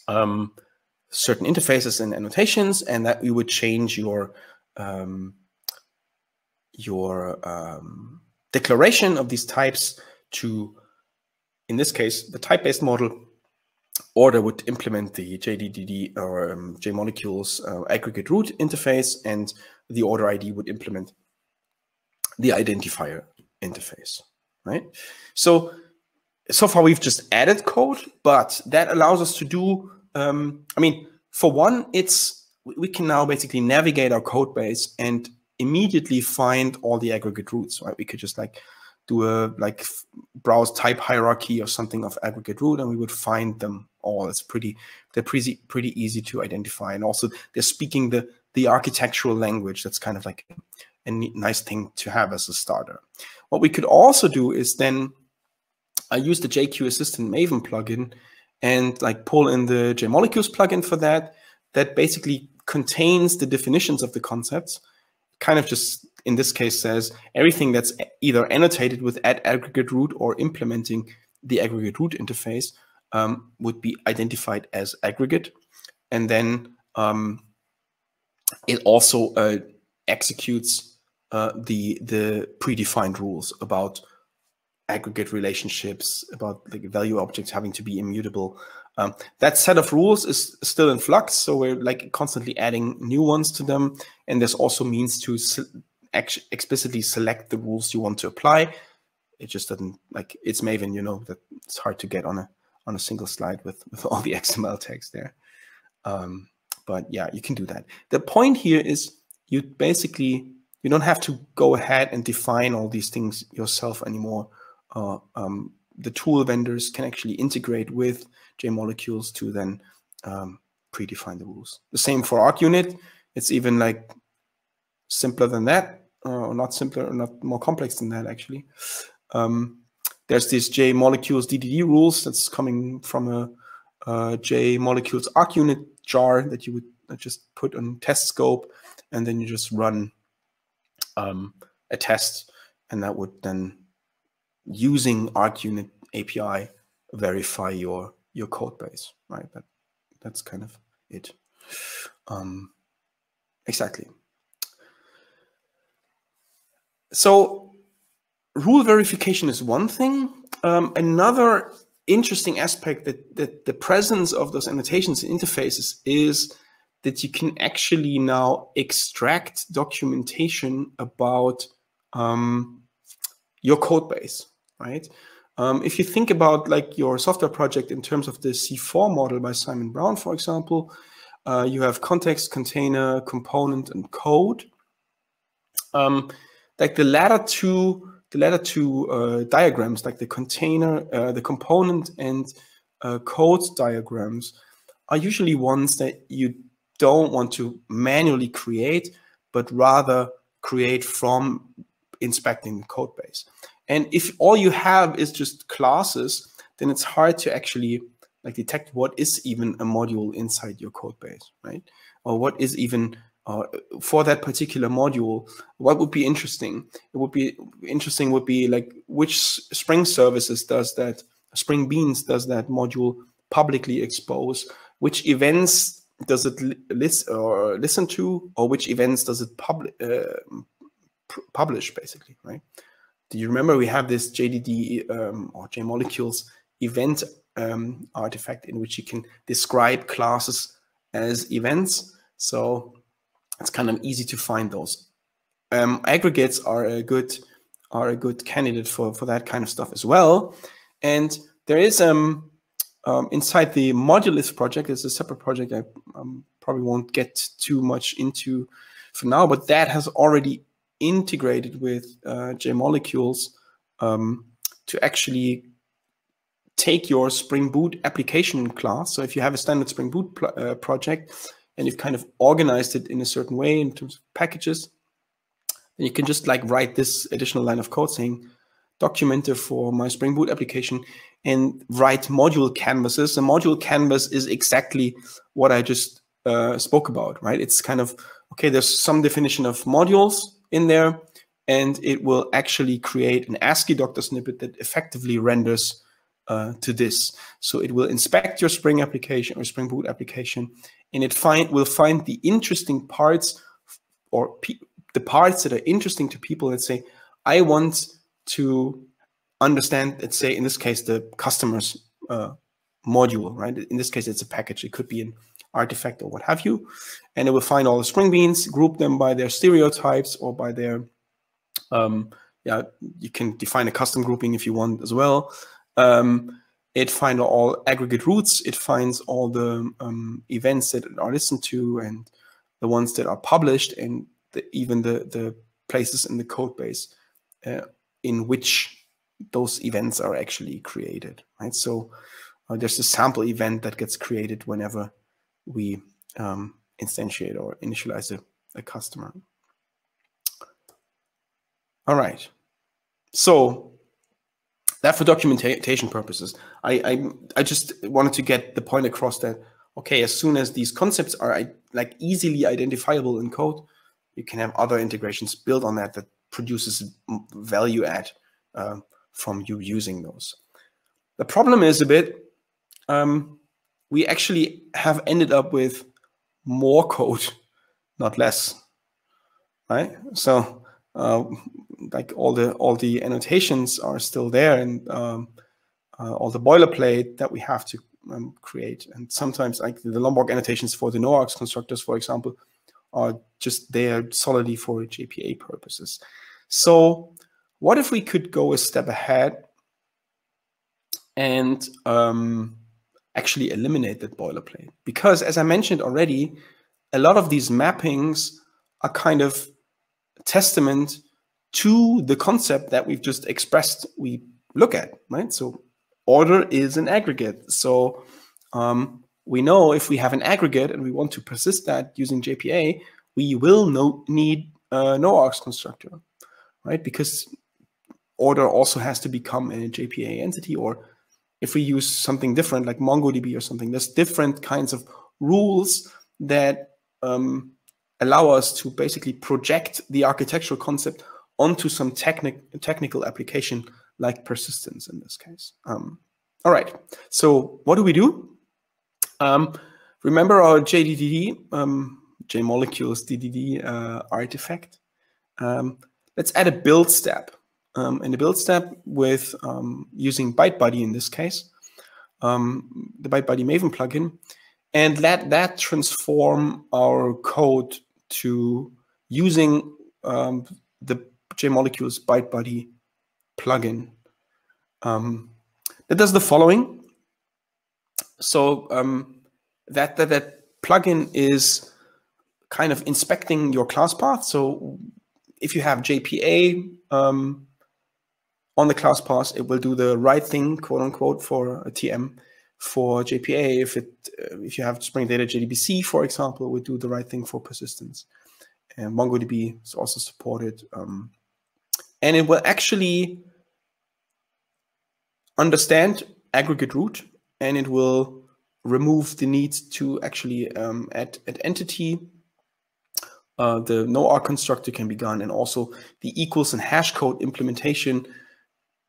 um, certain interfaces and annotations, and that you would change your um, your um, declaration of these types to, in this case, the type-based model, or that would implement the J D D D or um, jMolecules uh, aggregate root interface, and the order I D would implement the identifier interface, right? So, so far we've just added code, but that allows us to do, um, I mean, for one, it's, we can now basically navigate our code base and immediately find all the aggregate roots, right? We could just like do a like browse type hierarchy or something of aggregate root, and we would find them all. It's pretty, they're pretty pretty easy to identify, and also they're speaking the the architectural language. That's kind of like a neat, nice thing to have as a starter. What we could also do is then I use the jQAssistant Maven plugin and like pull in the jMolecules plugin for that. That basically contains the definitions of the concepts. Kind of just, in this case, says everything that's either annotated with add aggregate root or implementing the aggregate root interface um, would be identified as aggregate. And then um, it also uh, executes uh, the the predefined rules about aggregate relationships, about like value objects having to be immutable. Um, that set of rules is still in flux, so we're like constantly adding new ones to them. And there's also means to se ex explicitly select the rules you want to apply. it just doesn't, like, it's Maven, you know, that it's hard to get on a on a single slide with, with all the X M L tags there. Um, but yeah, you can do that. The point here is you basically, you don't have to go ahead and define all these things yourself anymore. Uh, um, the tool vendors can actually integrate with jMolecules to then um, predefine the rules. The same for ArchUnit. It's even like simpler than that, uh, or not simpler, or not more complex than that, actually. Um, There's this jMolecules D D D rules that's coming from a, a jMolecules ArchUnit jar that you would just put on test scope, and then you just run um, a test, and that would then, using ArchUnit A P I, verify your your code base, right? That that's kind of it. Um, exactly. So. Rule verification is one thing. Um, another interesting aspect that, that the presence of those annotations and interfaces is that you can actually now extract documentation about um, your code base, right? Um, if you think about like your software project in terms of the C four model by Simon Brown, for example, uh, you have context, container, component, and code. Um, like the latter two The latter two uh, diagrams, like the container, uh, the component, and uh, code diagrams, are usually ones that you don't want to manually create, but rather create from inspecting the code base. And if all you have is just classes, then it's hard to actually like detect what is even a module inside your code base, right? Or what is even Uh, for that particular module, what would be interesting? It would be interesting would be like which Spring services does that, Spring Beans does that module publicly expose? Which events does it li list or listen to, or which events does it pub uh, publish? Basically, right? Do you remember we have this J D D um, or jMolecules event um, artifact in which you can describe classes as events? So it's kind of easy to find those. Um, aggregates are a good are a good candidate for for that kind of stuff as well. And there is um, um inside the modulus project, it's a separate project I um, probably won't get too much into for now, but that has already integrated with uh, jMolecules um, to actually take your Spring Boot application class. So if you have a standard Spring Boot uh, project, and you've kind of organized it in a certain way in terms of packages, and you can just like write this additional line of code saying, documenter for my Spring Boot application, and write module canvases. A module canvas is exactly what I just uh, spoke about, right? It's kind of, okay, there's some definition of modules in there, and it will actually create an ASCII doctor snippet that effectively renders Uh, to this. So it will inspect your Spring application or Spring Boot application, and it find will find the interesting parts, or pe the parts that are interesting to people that say, I want to understand, let's say in this case, the customer's uh, module, right? In this case, it's a package. It could be an artifact or what have you. And it will find all the Spring Beans, group them by their stereotypes or by their, um, yeah, you can define a custom grouping if you want as well. Um, it finds all aggregate roots, it finds all the um, events that are listened to and the ones that are published, and the, even the, the places in the code base uh, in which those events are actually created, right? So uh, there's a sample event that gets created whenever we um, instantiate or initialize a, a customer. All right. So that for documentation purposes, I, I I just wanted to get the point across that, okay, as soon as these concepts are like easily identifiable in code, you can have other integrations built on that that produces value add uh, from you using those. The problem is a bit, um, we actually have ended up with more code, not less, right? So. Uh, like all the all the annotations are still there, and um, uh, all the boilerplate that we have to um, create, and sometimes like the Lombok annotations for the noargs constructors, for example, are just there solidly for J P A purposes. So What if we could go a step ahead and um, actually eliminate that boilerplate? Because as I mentioned already, a lot of these mappings are kind of a testament to the concept that we've just expressed we look at, right? So order is an aggregate. So um, we know if we have an aggregate and we want to persist that using J P A, we will no, need a no-args constructor, right? Because order also has to become a J P A entity, or if we use something different like MongoDB or something, there's different kinds of rules that um, allow us to basically project the architectural concept onto some technic technical application like persistence in this case. Um, all right, so what do we do? Um, remember our J D D D, um, jMolecules D D D uh, artifact? Um, let's add a build step. Um, in the build step with um, using ByteBuddy in this case, um, the ByteBuddy Maven plugin, and let that transform our code to using um, the jMolecules ByteBuddy plugin. Um, that does the following. So um, that, that, that plugin is kind of inspecting your class path. So if you have J P A um, on the class path, it will do the right thing, quote unquote, for a T M for J P A. If it uh, if you have Spring Data J D B C, for example, it would do the right thing for persistence. And MongoDB is also supported. Um, and it will actually understand aggregate root, and it will remove the need to actually um, add an entity. Uh, the no-arg constructor can be gone, and also the equals and hash code implementation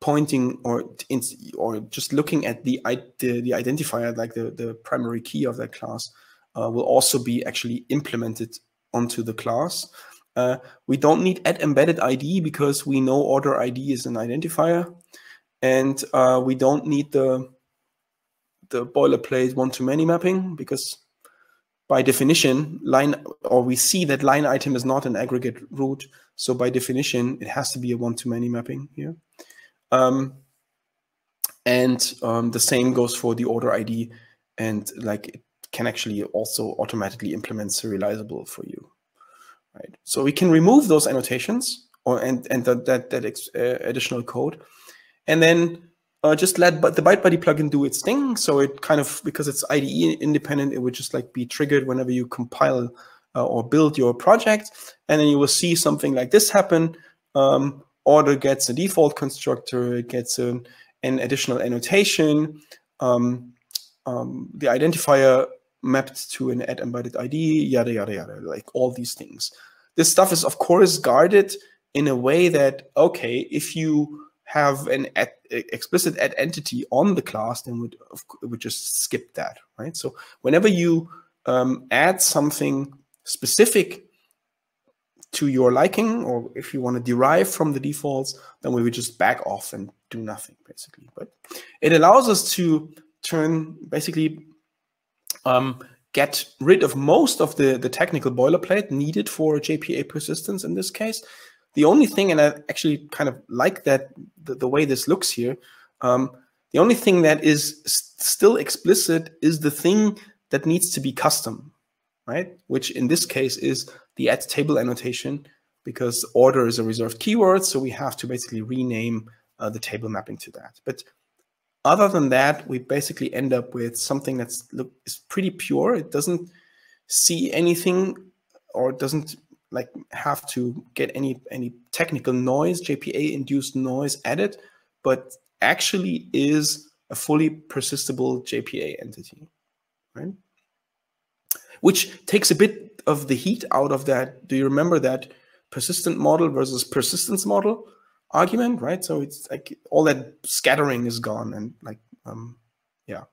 pointing or or just looking at the the, the identifier, like the, the primary key of that class, uh, will also be actually implemented onto the class. Uh, we don't need at embedded I D because we know order I D is an identifier, and uh, we don't need the the boilerplate one-to-many mapping because by definition, line or we see that line item is not an aggregate root. So by definition, it has to be a one-to-many mapping here. Um, and um, the same goes for the order I D, and like it can actually also automatically implement serializable for you, right? So we can remove those annotations or and and that that, that ex, uh, additional code, and then uh, just let but the ByteBuddy plugin do its thing. So it kind of, because it's I D E independent, it would just like be triggered whenever you compile uh, or build your project, and then you will see something like this happen. Um, Order gets a default constructor, it gets an, an additional annotation, um, um, the identifier mapped to an add embedded I D, yada, yada, yada, like all these things. This stuff is, of course, guarded in a way that, okay, if you have an ad, explicit add entity on the class, then we'd, it would just skip that, right? So whenever you um, add something specific to your liking, or if you want to derive from the defaults, then we would just back off and do nothing, basically. But it allows us to turn, basically um, get rid of most of the, the technical boilerplate needed for J P A persistence in this case. The only thing, and I actually kind of like that, the, the way this looks here, um, the only thing that is still explicit is the thing that needs to be custom, right? Which in this case is the add table annotation, because order is a reserved keyword, so we have to basically rename uh, the table mapping to that. But other than that, we basically end up with something that's look is pretty pure. It doesn't see anything, or doesn't like have to get any any technical noise, J P A induced noise added, but actually is a fully persistable J P A entity, right? Which takes a bit of the heat out of that. Do you remember that persistent model versus persistence model argument, right? So it's like all that scattering is gone, and like, um, yeah.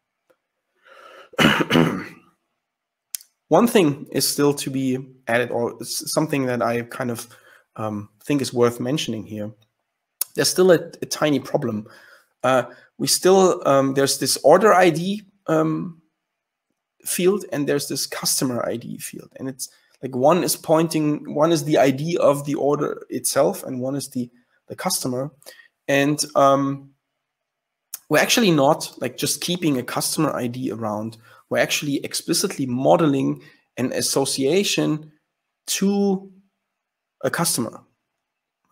One thing is still to be added, or something that I kind of um, think is worth mentioning here. There's still a, a tiny problem. Uh, we still, um, there's this order I D um, field, and there's this customer I D field, and it's like one is pointing, one is the I D of the order itself, and one is the the customer. And um, we're actually not like just keeping a customer I D around. We're actually explicitly modeling an association to a customer,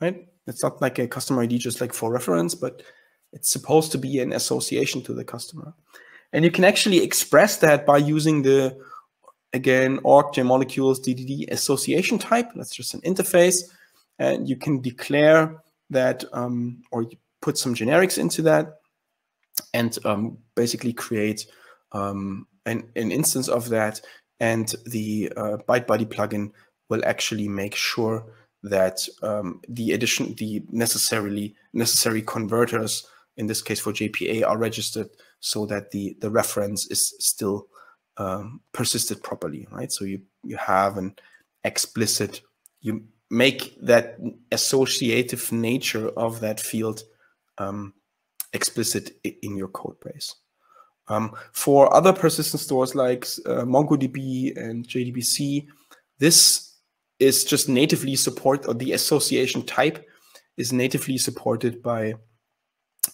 right? It's not like a customer I D just like for reference, but it's supposed to be an association to the customer. And you can actually express that by using the, again, org jMolecules D D D association type. That's just an interface. And you can declare that, um, or you put some generics into that and um, basically create um, an, an instance of that. And the uh, ByteBuddy plugin will actually make sure that um, the addition, the necessarily necessary converters, in this case for J P A, are registered so that the, the reference is still um, persisted properly, right? So you, you have an explicit, you make that associative nature of that field um, explicit in your code base. Um, for other persistence stores like uh, MongoDB and J D B C, this is just natively support, or the association type is natively supported by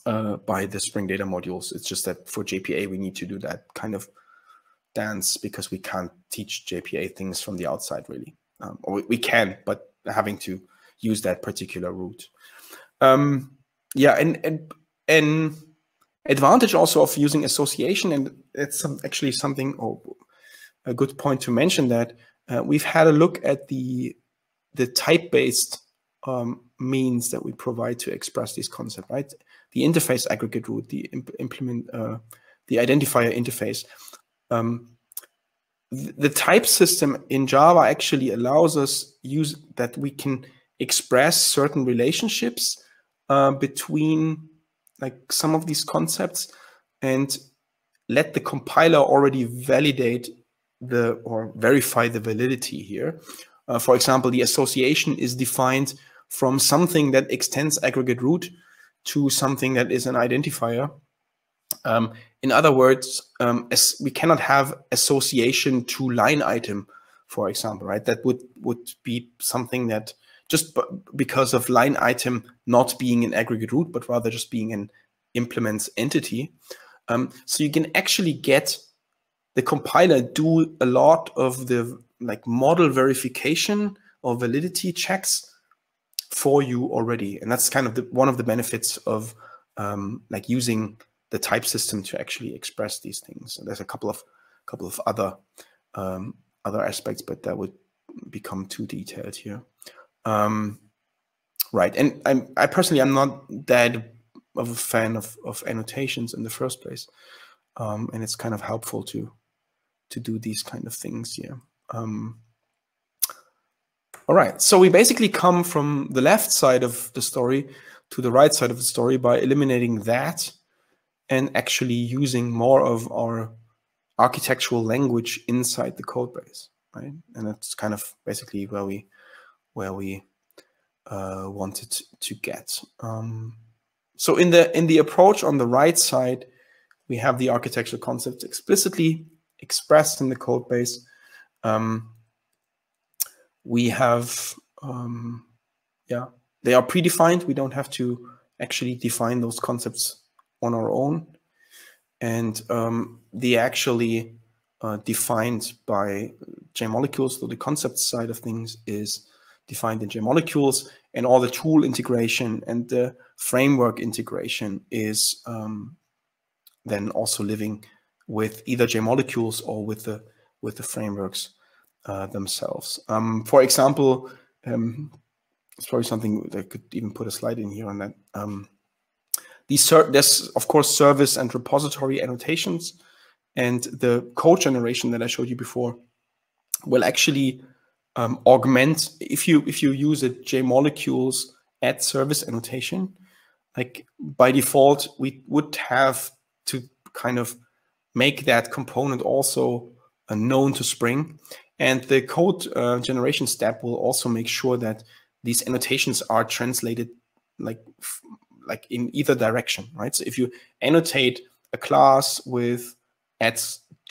uh, by the Spring Data modules. It's just that for J P A, we need to do that kind of dance because we can't teach J P A things from the outside, really. Um, or we can, but having to use that particular route. Um, yeah, and, and, and advantage also of using association, and it's some, actually something, or oh, a good point to mention that, Uh, we've had a look at the the type-based um, means that we provide to express this concept, right? The interface aggregate route, the imp implement, uh, the identifier interface. Um, th the type system in Java actually allows us use that we can express certain relationships uh, between like some of these concepts and let the compiler already validate the or verify the validity here. Uh, for example, the association is defined from something that extends aggregate root to something that is an identifier. Um, in other words, um, as we cannot have association to line item, for example, right? That would would be something that just b because of line item not being an aggregate root, but rather just being an implements entity. Um, so you can actually get the compiler do a lot of the like model verification or validity checks for you already, and that's kind of the, one of the benefits of um, like using the type system to actually express these things. And there's a couple of couple of other um, other aspects, but that would become too detailed here, um, right? And I'm, I personally I'm not that of a fan of of annotations in the first place, um, and it's kind of helpful to. to do these kind of things here. Um, all right, so we basically come from the left side of the story to the right side of the story by eliminating that and actually using more of our architectural language inside the code base, right? And that's kind of basically where we where we uh, wanted to get. Um, so in the in the approach on the right side, we have the architectural concepts explicitly expressed in the code base. Um, we have, um, yeah, they are predefined. We don't have to actually define those concepts on our own. And um, they actually uh, defined by jMolecules, so the concept side of things is defined in jMolecules, and all the tool integration and the framework integration is um, then also living with either jMolecules or with the with the frameworks uh, themselves. Um, for example, um, it's probably something that I could even put a slide in here on that. Um, these there's of course service and repository annotations, and the code generation that I showed you before will actually um, augment if you if you use a jMolecules add service annotation. Like by default, we would have to kind of make that component also uh, known to Spring. And the code uh, generation step will also make sure that these annotations are translated like, like in either direction, right? So if you annotate a class with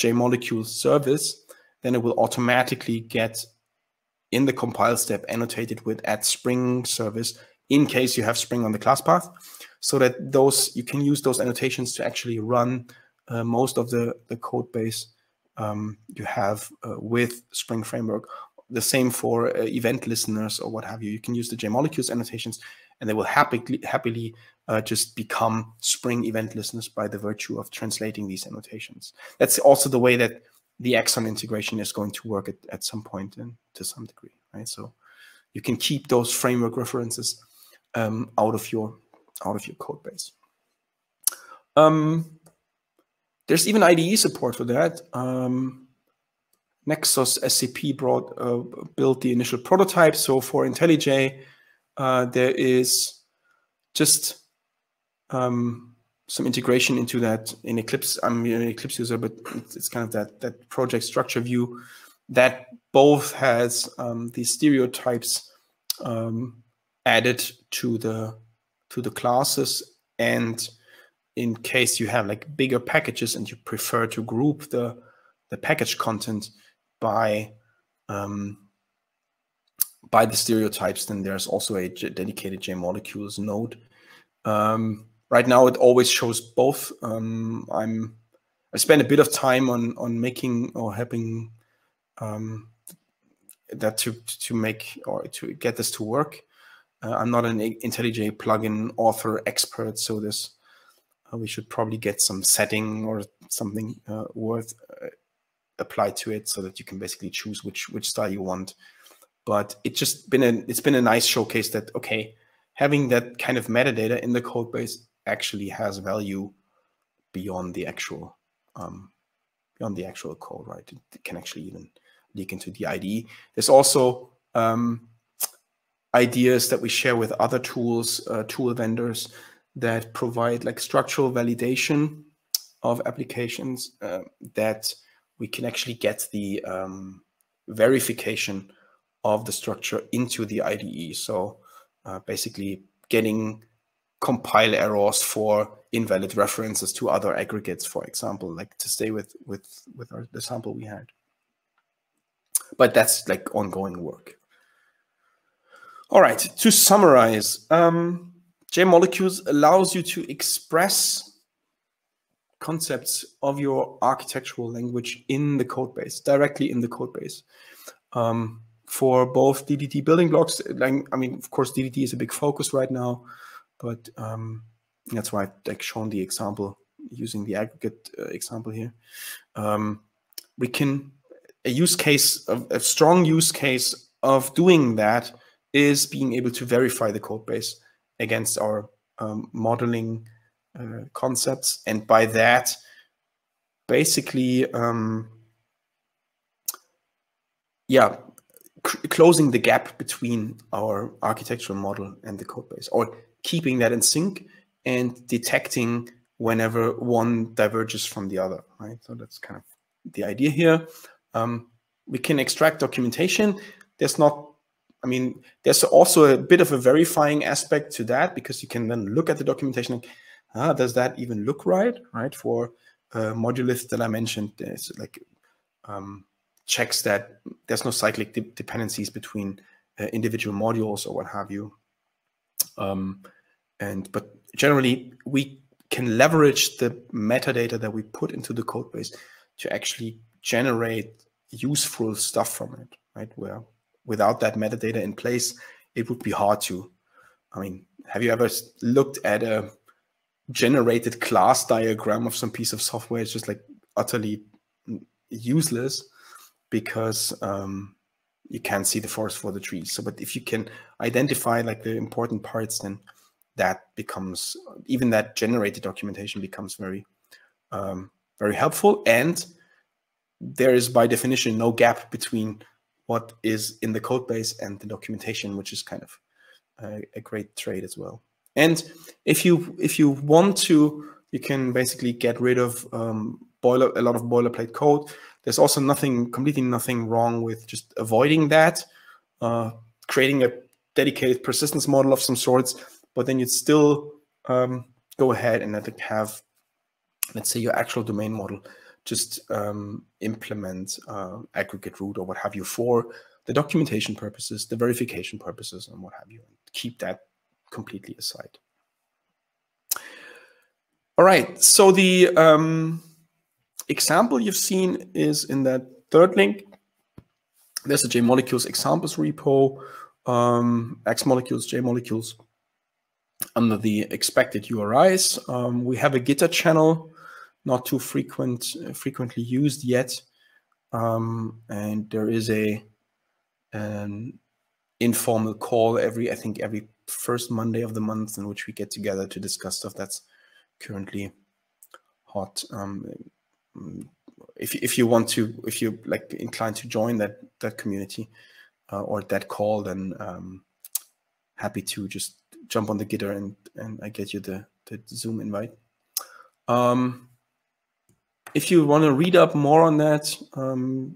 @jMolecules service, then it will automatically get in the compile step annotated with @spring service in case you have Spring on the class path, so that those you can use those annotations to actually run uh, most of the, the code base um, you have uh, with Spring Framework. The same for uh, event listeners or what have you. You can use the jMolecules annotations, and they will happily, happily uh, just become Spring event listeners by the virtue of translating these annotations. That's also the way that the Axon integration is going to work at, at some point and to some degree, right? So you can keep those framework references um, out of your out of your code base. Um, there's even I D E support for that. Um, Nexus S C P brought uh, built the initial prototype. So for IntelliJ, uh, there is just um, some integration into that in Eclipse. I'm an Eclipse user, but it's kind of that that project structure view that both has um, the stereotypes um, added to the to the classes, and in case you have like bigger packages and you prefer to group the the package content by um, by the stereotypes, then there's also a dedicated jMolecules node. Um, right now, it always shows both. Um, I'm I spent a bit of time on on making or helping um, that to to make or to get this to work. Uh, I'm not an IntelliJ plugin author expert, so this uh, we should probably get some setting or something uh, worth. Uh, apply to it so that you can basically choose which which style you want. But it's just been a it's been a nice showcase that, okay, having that kind of metadata in the code base actually has value beyond the actual um, beyond the actual code, right? It can actually even leak into the I D E. There's also um, ideas that we share with other tools, uh, tool vendors that provide like structural validation of applications uh, that we can actually get the um, verification of the structure into the I D E. So uh, basically getting compile errors for invalid references to other aggregates, for example, like to stay with with, with our, the sample we had. But that's like ongoing work. All right, to summarize, um, jMolecules allows you to express concepts of your architectural language in the code base, directly in the code base. Um, for both D D D building blocks, like, I mean, of course, D D D is a big focus right now, but um, that's why I've like, shown the example, using the aggregate uh, example here. Um, we can, a use case, a, a strong use case of doing that is being able to verify the code base against our um, modeling Uh, concepts, and by that basically um, yeah closing the gap between our architectural model and the code base, or keeping that in sync and detecting whenever one diverges from the other, right? So that's kind of the idea here. Um, we can extract documentation. There's not I mean there's also a bit of a verifying aspect to that, because you can then look at the documentation and, ah, does that even look right? Right, for uh, modulith that I mentioned, there's like um, checks that there's no cyclic de dependencies between uh, individual modules or what have you. Um, and but generally, we can leverage the metadata that we put into the code base to actually generate useful stuff from it. Right, where without that metadata in place, it would be hard to. I mean, have you ever looked at a generated class diagram of some piece of software? Is just like utterly useless, because um, you can't see the forest for the trees. So, but if you can identify like the important parts, then that becomes, even that generated documentation becomes very, um, very helpful. And there is by definition no gap between what is in the code base and the documentation, which is kind of a, a great trait as well. And if you if you want to, you can basically get rid of um, boiler a lot of boilerplate code. There's also nothing, completely nothing wrong with just avoiding that, uh, creating a dedicated persistence model of some sorts. But then you'd still um, go ahead and have, let's say, your actual domain model just um, implement uh, aggregate root or what have you for the documentation purposes, the verification purposes, and what have you. Keep that completely aside. All right, so the um, example you've seen is in that third link. There's a jMolecules examples repo, um, xMolecules, jMolecules, under the expected U R Is. Um, we have a GitHub channel, not too frequent, uh, frequently used yet. Um, and there is a an informal call every, I think every first Monday of the month, in which we get together to discuss stuff that's currently hot. Um, if if you want to, if you like inclined to join that that community uh, or that call, then um, happy to just jump on the GitHub and and I get you the the Zoom invite. Um, if you want to read up more on that, um,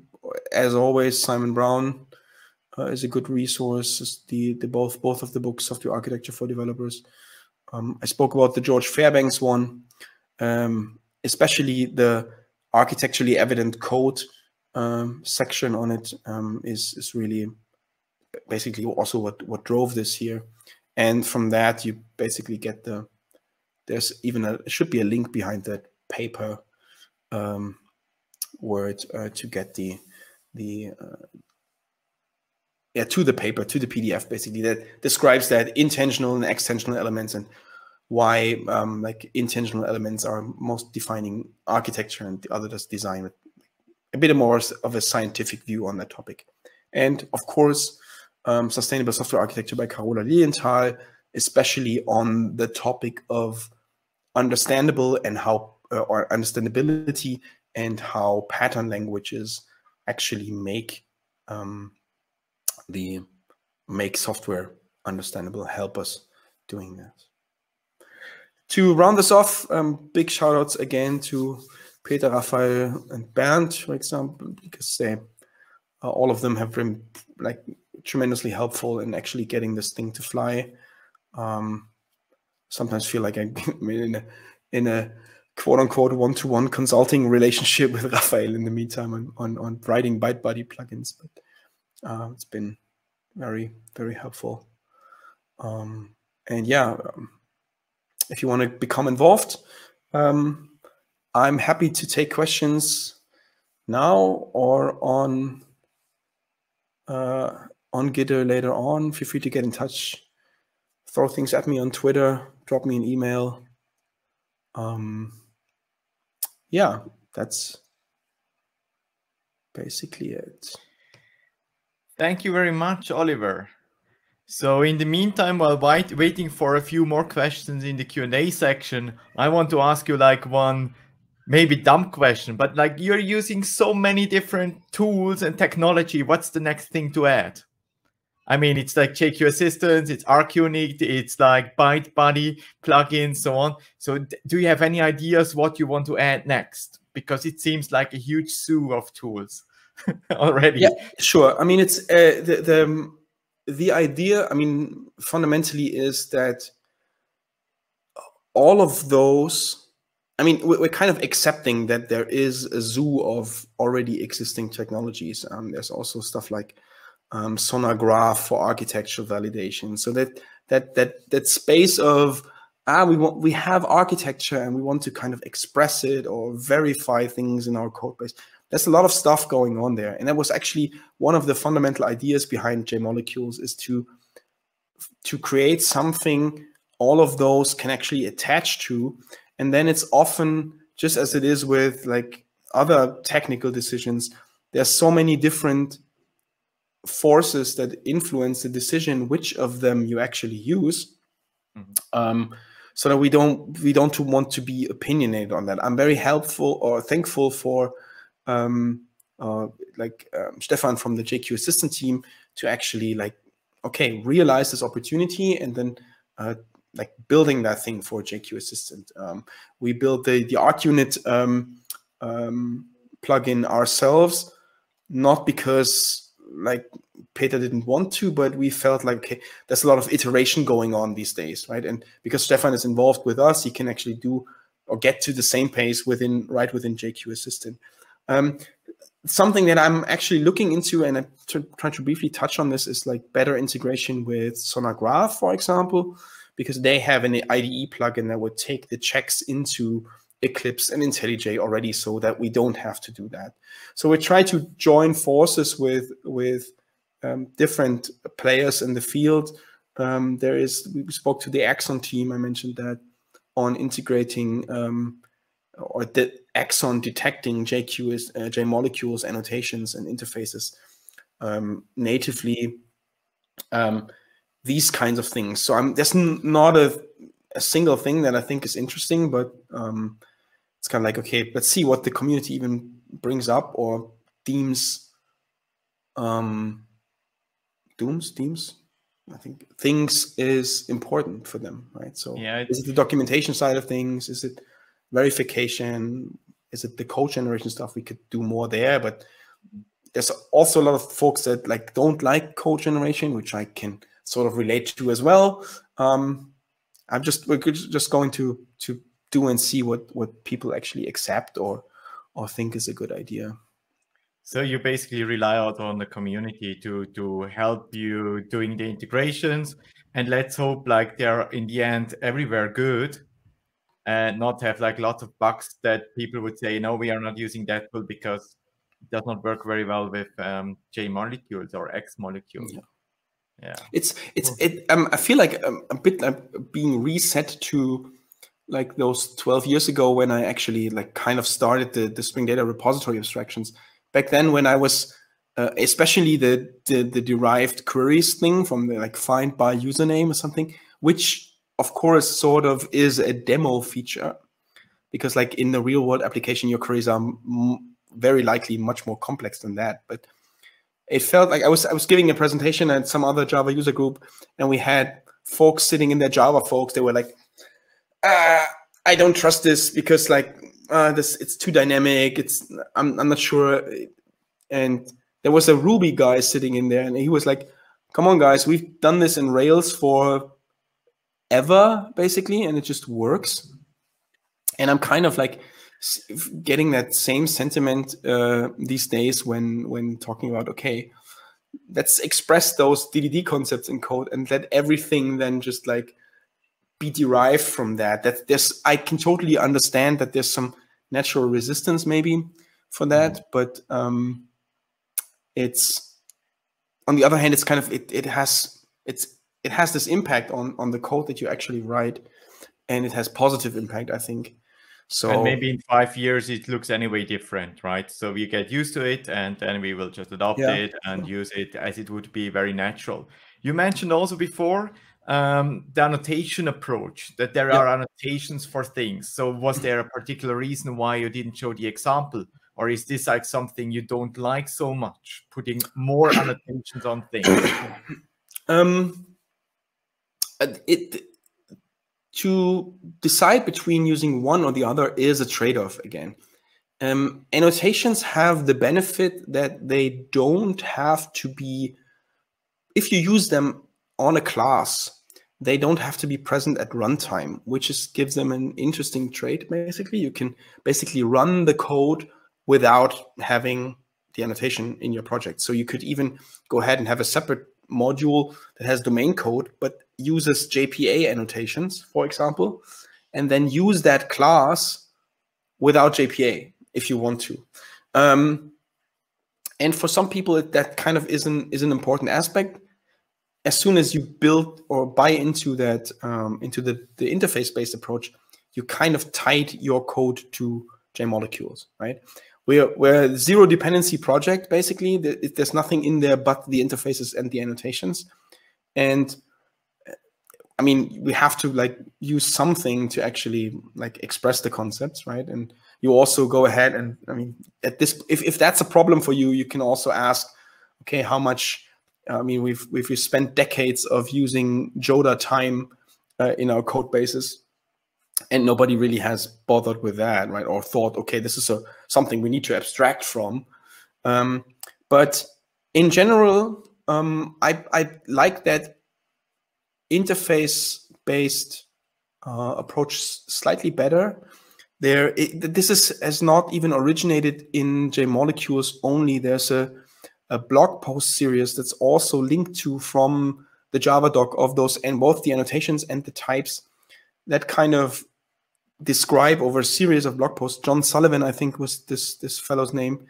as always, Simon Brown uh, is a good resource. The the both both of the books, Software Architecture for Developers. Um, I spoke about the George Fairbanks one, um, especially the architecturally evident code um, section on it um, is, is really basically also what, what drove this here. And from that, you basically get the, there's even a, should be a link behind that paper um, word uh, to get the, the uh, yeah, to the paper, to the P D F, basically, that describes that intentional and extensional elements and why um, like intentional elements are most defining architecture and the other does design, with a bit more of a scientific view on that topic. And of course, um, Sustainable Software Architecture by Carola Lilienthal, especially on the topic of understandable and how, uh, or understandability and how pattern languages actually make, um, the make software understandable, help us doing that. To round this off, um, big shout outs again to Peter Raphael and Bernd, for example, because they, uh, all of them have been like tremendously helpful in actually getting this thing to fly. Um, sometimes feel like I'm in a, in a quote unquote one-to-one consulting relationship with Raphael in the meantime on, on, on writing ByteBuddy plugins, but Uh, it's been very, very helpful. Um, and yeah, um, if you want to become involved, um, I'm happy to take questions now or on uh, on GitHub later on. Feel free to get in touch, throw things at me on Twitter, drop me an email. Um, yeah, that's basically it. Thank you very much, Oliver. So in the meantime, while waiting for a few more questions in the Q and A section, I want to ask you like one maybe dumb question, but like you're using so many different tools and technology. What's the next thing to add? I mean, it's like jQAssistant, it's ArchUnit, it's like ByteBuddy plugins, so on. So do you have any ideas what you want to add next? Because it seems like a huge zoo of tools. Already. Yeah, sure. I mean, it's uh, the, the the idea, I mean, fundamentally is that all of those, I mean, we're kind of accepting that there is a zoo of already existing technologies. Um, there's also stuff like um, SonarGraph for architectural validation. So that that that that space of ah, we want we have architecture and we want to kind of express it or verify things in our code base. There's a lot of stuff going on there. And that was actually one of the fundamental ideas behind jMolecules, is to, to create something all of those can actually attach to. And then it's often, just as it is with like other technical decisions, there's so many different forces that influence the decision which of them you actually use. Mm-hmm. um, so that we don't, we don't want to be opinionated on that. I'm very helpful or thankful for um uh like um, Stefan from the jQAssistant team to actually like okay realize this opportunity and then uh like building that thing for jQAssistant. Um we built the the ArchUnit um um plugin ourselves, not because like Peter didn't want to, but we felt like okay, there's a lot of iteration going on these days, right? And because Stefan is involved with us, he can actually do or get to the same pace within right within jQAssistant. Um, something that I'm actually looking into, and I'm trying to briefly touch on this, is like better integration with SonarGraph, for example, because they have an I D E plugin that would take the checks into Eclipse and IntelliJ already, so that we don't have to do that. So we try to join forces with with um, different players in the field. Um, there is, we spoke to the Axon team, I mentioned that, on integrating um, or the Axon detecting jQAs, uh, jMolecules annotations and interfaces um, natively, um, these kinds of things. So I'm, there's not a, a single thing that I think is interesting, but um, it's kind of like, okay, let's see what the community even brings up or deems, um, dooms, deems? I think things is important for them, right? So yeah, is it the documentation side of things? Is it verification? Is it the code generation stuff? We could do more there, but there's also a lot of folks that like don't like code generation, which I can sort of relate to as well. Um, I'm just we're just going to to do and see what what people actually accept or or think is a good idea. So you basically rely out on the community to to help you doing the integrations, and let's hope like they're in the end everywhere good, and not have like lots of bugs that people would say, no, we are not using that tool because it does not work very well with um, jMolecules or xMolecules. Yeah, yeah. It's it's it. Um, I feel like I'm a bit like being reset to like those twelve years ago when I actually like kind of started the the Spring Data repository abstractions. Back then, when I was, uh, especially the, the the derived queries thing from the like find by username or something, which of course sort of is a demo feature, because like in the real world application, your queries are m very likely much more complex than that. But it felt like I was I was giving a presentation at some other Java user group, and we had folks sitting in their Java folks. They were like, ah, I don't trust this because like. Uh, this it's too dynamic. It's I'm I'm not sure. And there was a Ruby guy sitting in there, and he was like, "Come on, guys, we've done this in Rails for ever, basically, and it just works." And I'm kind of like getting that same sentiment uh, these days when when talking about, okay, let's express those D D D concepts in code and let everything then just like be derived from that. That there's, I can totally understand that there's some natural resistance maybe for that, mm-hmm. but um, it's on the other hand, it's kind of it. It has it's it has this impact on on the code that you actually write, and it has positive impact, I think. So and maybe in five years it looks anyway different, right? So we get used to it, and then we will just adopt yeah. it and use it as it would be very natural. You mentioned also before. Um, the annotation approach, that there are yep. annotations for things. So was there a particular reason why you didn't show the example? Or is this like something you don't like so much, putting more annotations on things? Um, it, to decide between using one or the other is a trade-off again. Um, annotations have the benefit that they don't have to be, if you use them on a class, they don't have to be present at runtime, which is gives them an interesting trait. Basically, you can basically run the code without having the annotation in your project. So you could even go ahead and have a separate module that has domain code, but uses J P A annotations, for example, and then use that class without J P A if you want to. Um, and for some people, that kind of is an, is an important aspect. As soon as you build or buy into that, um, into the, the interface-based approach, you kind of tied your code to jMolecules, right? We're, we're a zero-dependency project, basically. There's nothing in there but the interfaces and the annotations. And, I mean, we have to, like, use something to actually, like, express the concepts, right? And you also go ahead and, I mean, at this, if, if that's a problem for you, you can also ask, okay, how much... I mean, we've we've spent decades of using Joda time uh, in our code bases, and nobody really has bothered with that, right? Or thought, okay, this is a something we need to abstract from. Um, but in general, um, I I like that interface-based uh, approach slightly better. There, it, this is has not even originated in jMolecules only. There's a a blog post series that's also linked to from the Java doc of those, and both the annotations and the types that kind of describe over a series of blog posts. John Sullivan, I think, was this this fellow's name.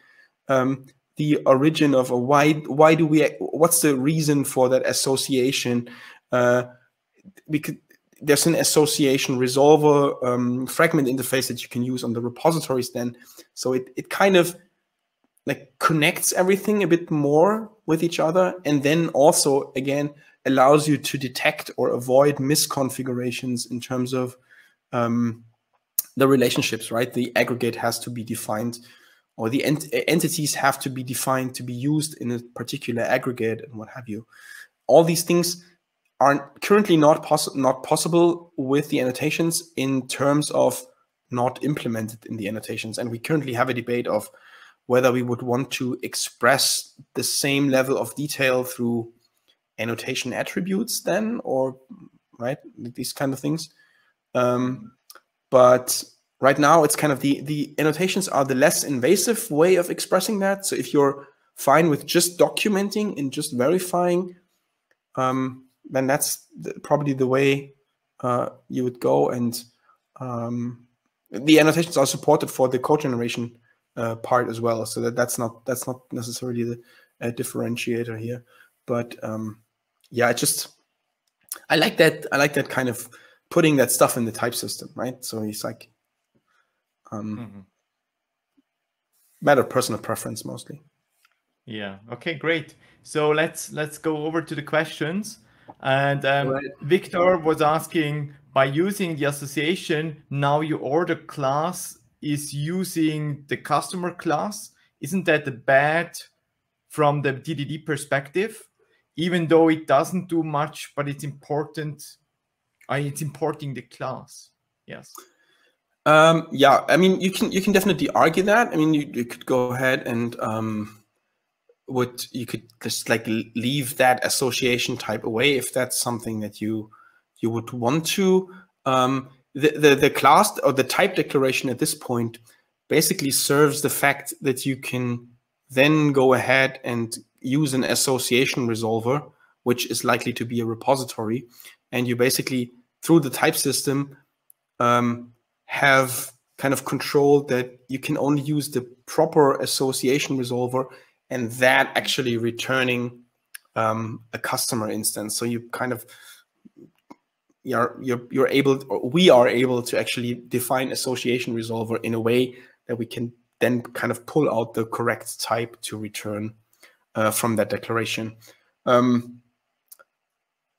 Um, the origin of a why? Why do we? What's the reason for that association? Uh, we could. There's an association resolver um, fragment interface that you can use on the repositories then. So it, it kind of like connects everything a bit more with each other. And then also, again, allows you to detect or avoid misconfigurations in terms of um, the relationships, right? The aggregate has to be defined, or the ent entities have to be defined to be used in a particular aggregate and what have you. All these things are currently not possible not possible with the annotations in terms of not implemented in the annotations. And we currently have a debate of whether we would want to express the same level of detail through annotation attributes then, or right, these kind of things. Um, but right now it's kind of the, the annotations are the less invasive way of expressing that. So if you're fine with just documenting and just verifying, um, then that's the, probably the way uh, you would go. And um, the annotations are supported for the code generation uh, part as well, so that that's not that's not necessarily the uh, differentiator here. But um, yeah, I just I like that I like that kind of putting that stuff in the type system, right? So it's like um, mm-hmm. matter of personal preference mostly. Yeah. Okay. Great. So let's let's go over to the questions. And um, right. Victor was asking, by using the association, now your order class is using the customer class. Isn't that bad from the D D D perspective? Even though it doesn't do much, but it's important. Uh, it's importing the class. Yes. Um, yeah. I mean, you can you can definitely argue that. I mean, you, you could go ahead and. Um... Would you could just like leave that association type away if that's something that you you would want to. Um, the, the the class or the type declaration at this point basically serves the fact that you can then go ahead and use an association resolver, which is likely to be a repository, and you basically through the type system um, have kind of controlled that you can only use the proper association resolver. And that actually returning um, a customer instance, so you kind of you're you're you're able, or we are able to actually define association resolver in a way that we can then kind of pull out the correct type to return uh, from that declaration. Um,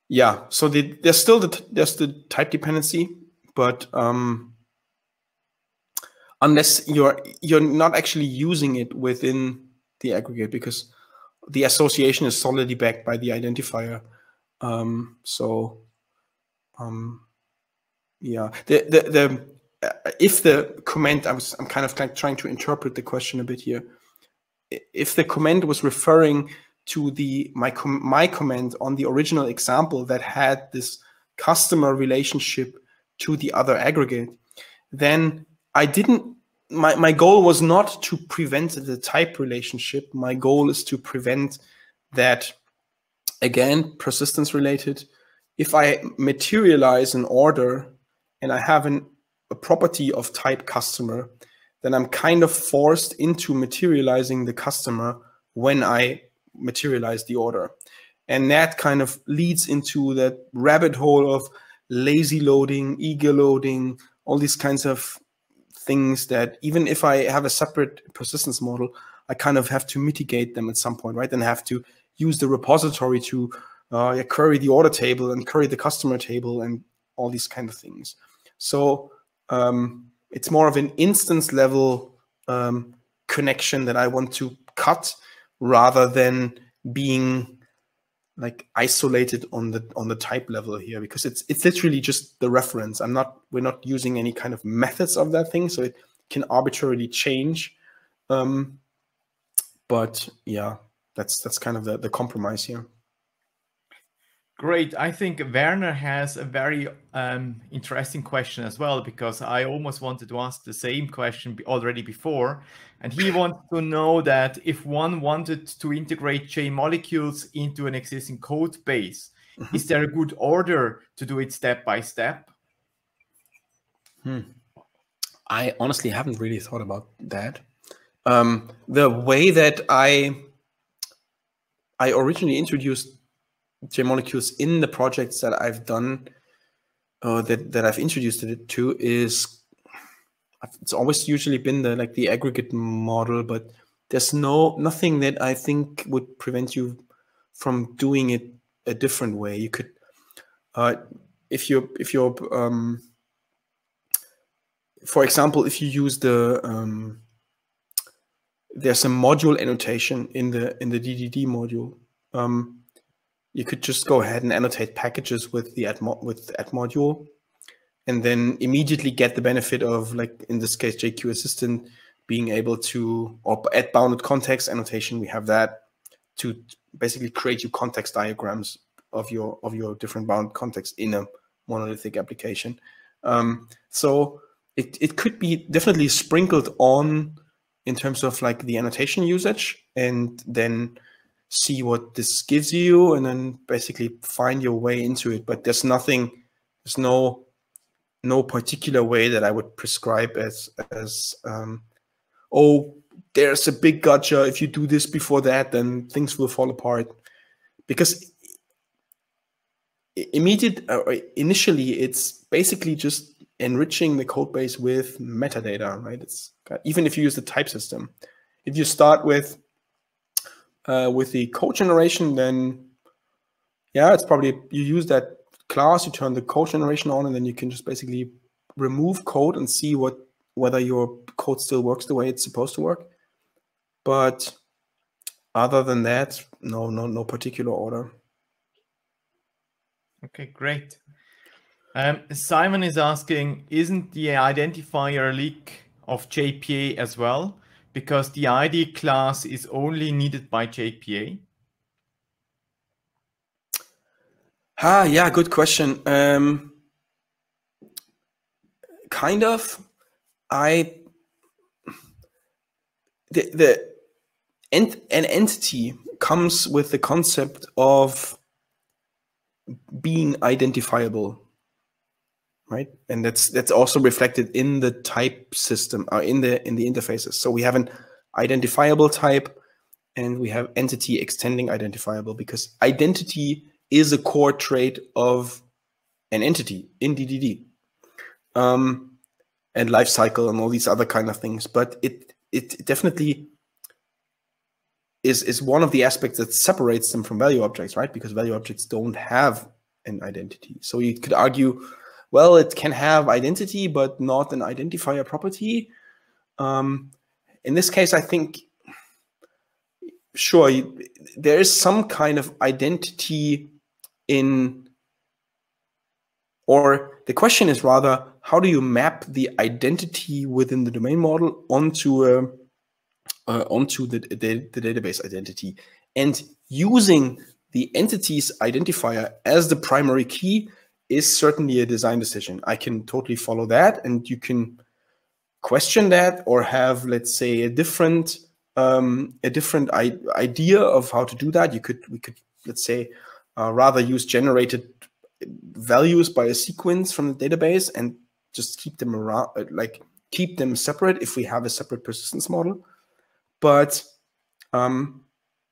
yeah, so the, there's still the there's the type dependency, but um, unless you're you're not actually using it within the aggregate, because the association is solidly backed by the identifier. Um, so, um, yeah, the, the, the, uh, if the comment, I was, I'm kind of like trying to interpret the question a bit here. If the comment was referring to the, my, com my comment on the original example that had this customer relationship to the other aggregate, then I didn't, My, my goal was not to prevent the type relationship. My goal is to prevent that, again, persistence related. If I materialize an order and I have an, a property of type customer, then I'm kind of forced into materializing the customer when I materialize the order. And that kind of leads into that rabbit hole of lazy loading, eager loading, all these kinds of things that even if I have a separate persistence model, I kind of have to mitigate them at some point, right? And have to use the repository to uh, query the order table and query the customer table and all these kind of things. So um, it's more of an instance level um, connection that I want to cut, rather than being like isolated on the on the type level here, because it's it's literally just the reference. I'm not we're not using any kind of methods of that thing, so it can arbitrarily change. Um, but yeah, that's that's kind of the, the compromise here. Great. I think Werner has a very um, interesting question as well, because I almost wanted to ask the same question already before. And he wants to know that if one wanted to integrate jMolecules into an existing code base, Mm-hmm. Is there a good order to do it step by step? Hmm. I honestly haven't really thought about that. Um, the way that I I originally introduced jMolecules in the projects that I've done, uh, that that I've introduced it to, is it's always usually been the like the aggregate model, but there's no nothing that I think would prevent you from doing it a different way. You could, uh, if you if you're um, for example, if you use the um, there's a module annotation in the in the D D D module. Um, you could just go ahead and annotate packages with the add mo with add module, and then immediately get the benefit of, like in this case, jQAssistant being able to, or at bounded context annotation, we have that to basically create your context diagrams of your of your different bound contexts in a monolithic application. Um, so it it could be definitely sprinkled on in terms of like the annotation usage, and then see what this gives you, and then basically find your way into it. But there's nothing, there's no no particular way that I would prescribe as as um, oh, there's a big gotcha. If you do this before that, then things will fall apart. Because immediate uh, initially, it's basically just enriching the code base with metadata, right? It's even if you use the type system, if you start with uh, with the code generation, then yeah, it's probably you use that class, you turn the code generation on, and then you can just basically remove code and see what whether your code still works the way it's supposed to work. But other than that, no, no, no particular order. Okay, great. Um, Simon is asking, isn't the identifier a leak of J P A as well? Because the I D class is only needed by J P A? Ah, yeah, good question. Um, kind of. I the, the ent, an entity comes with the concept of being identifiable. Right, and that's that's also reflected in the type system, or in the in the interfaces. So we have an identifiable type, and we have entity extending identifiable, because identity is a core trait of an entity in D D D, um, and lifecycle and all these other kind of things. But it it definitely is is one of the aspects that separates them from value objects, right? Because value objects don't have an identity. So you could argue, well, it can have identity, but not an identifier property. Um, in this case, I think, sure, you, there is some kind of identity in, or the question is rather, how do you map the identity within the domain model onto a, uh, onto the, the, the database identity? And using the entity's identifier as the primary key is certainly a design decision. I can totally follow that, and you can question that, or have, let's say, a different um, a different I idea of how to do that. You could we could let's say uh, rather use generated values by a sequence from the database and just keep them around, like keep them separate if we have a separate persistence model. But um,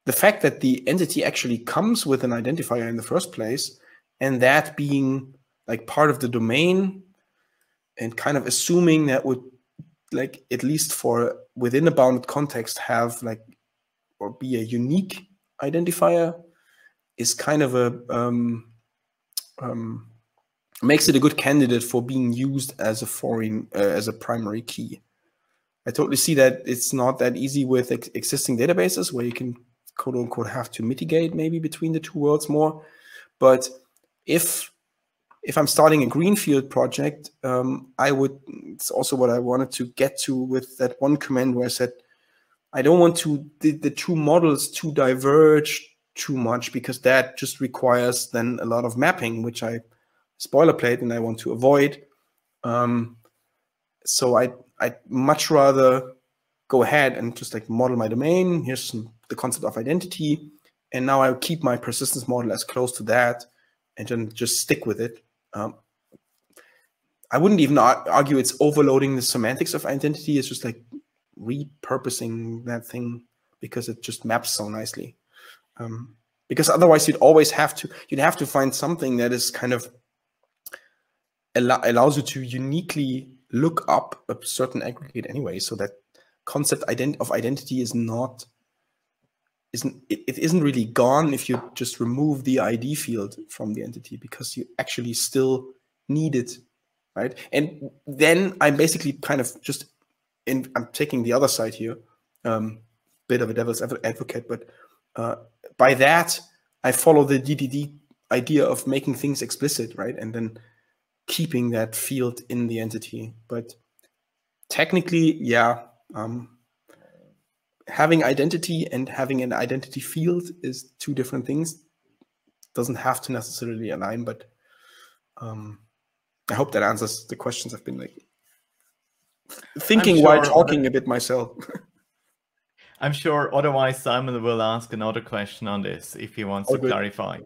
the fact that the entity actually comes with an identifier in the first place, and that being like part of the domain, and kind of assuming that would, like, at least for within a bounded context, have like, or be a unique identifier, is kind of a, um, um, makes it a good candidate for being used as a foreign, uh, as a primary key. I totally see that it's not that easy with ex existing databases, where you can quote unquote have to mitigate maybe between the two worlds more. But If if I'm starting a greenfield project, um, I would. It's also what I wanted to get to with that one command where I said, I don't want to the, the two models to diverge too much, because that just requires then a lot of mapping, which I spoilerplate and I want to avoid. Um, so I I'd much rather go ahead and just like model my domain. Here's some, the concept of identity, and now I keep my persistence model as close to that. and then just stick with it. Um, I wouldn't even argue it's overloading the semantics of identity. It's just like repurposing that thing because it just maps so nicely. Um, because otherwise you'd always have to, you'd have to find something that is kind of allow, allows you to uniquely look up a certain aggregate anyway. So that concept ident of identity is not, isn't, it, it isn't really gone if you just remove the I D field from the entity, because you actually still need it. Right. And then I'm basically kind of just in, I'm taking the other side here, um, bit of a devil's advocate, but uh, by that I follow the D D D idea of making things explicit, right? And then keeping that field in the entity. But technically, yeah, um, having identity and having an identity field is two different things. Doesn't have to necessarily align, but um, I hope that answers the questions. I've been like thinking sure while talking other, a bit myself. I'm sure otherwise Simon will ask another question on this if he wants oh, to good. clarify.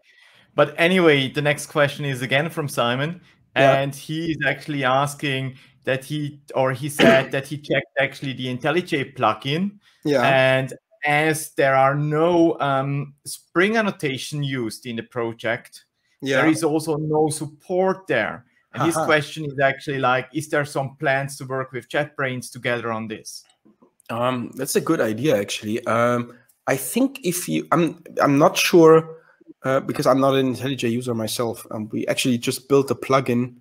But anyway, the next question is again from Simon, yeah. and he is actually asking that he or he said that he checked actually the IntelliJ plugin, yeah. and as there are no um, Spring annotation used in the project, yeah. there is also no support there. And his uh-huh. question is actually like, is there some plans to work with JetBrains together on this? Um, that's a good idea, actually. Um, I think if you, I'm, I'm not sure, uh, because I'm not an IntelliJ user myself. Um, we actually just built a plugin,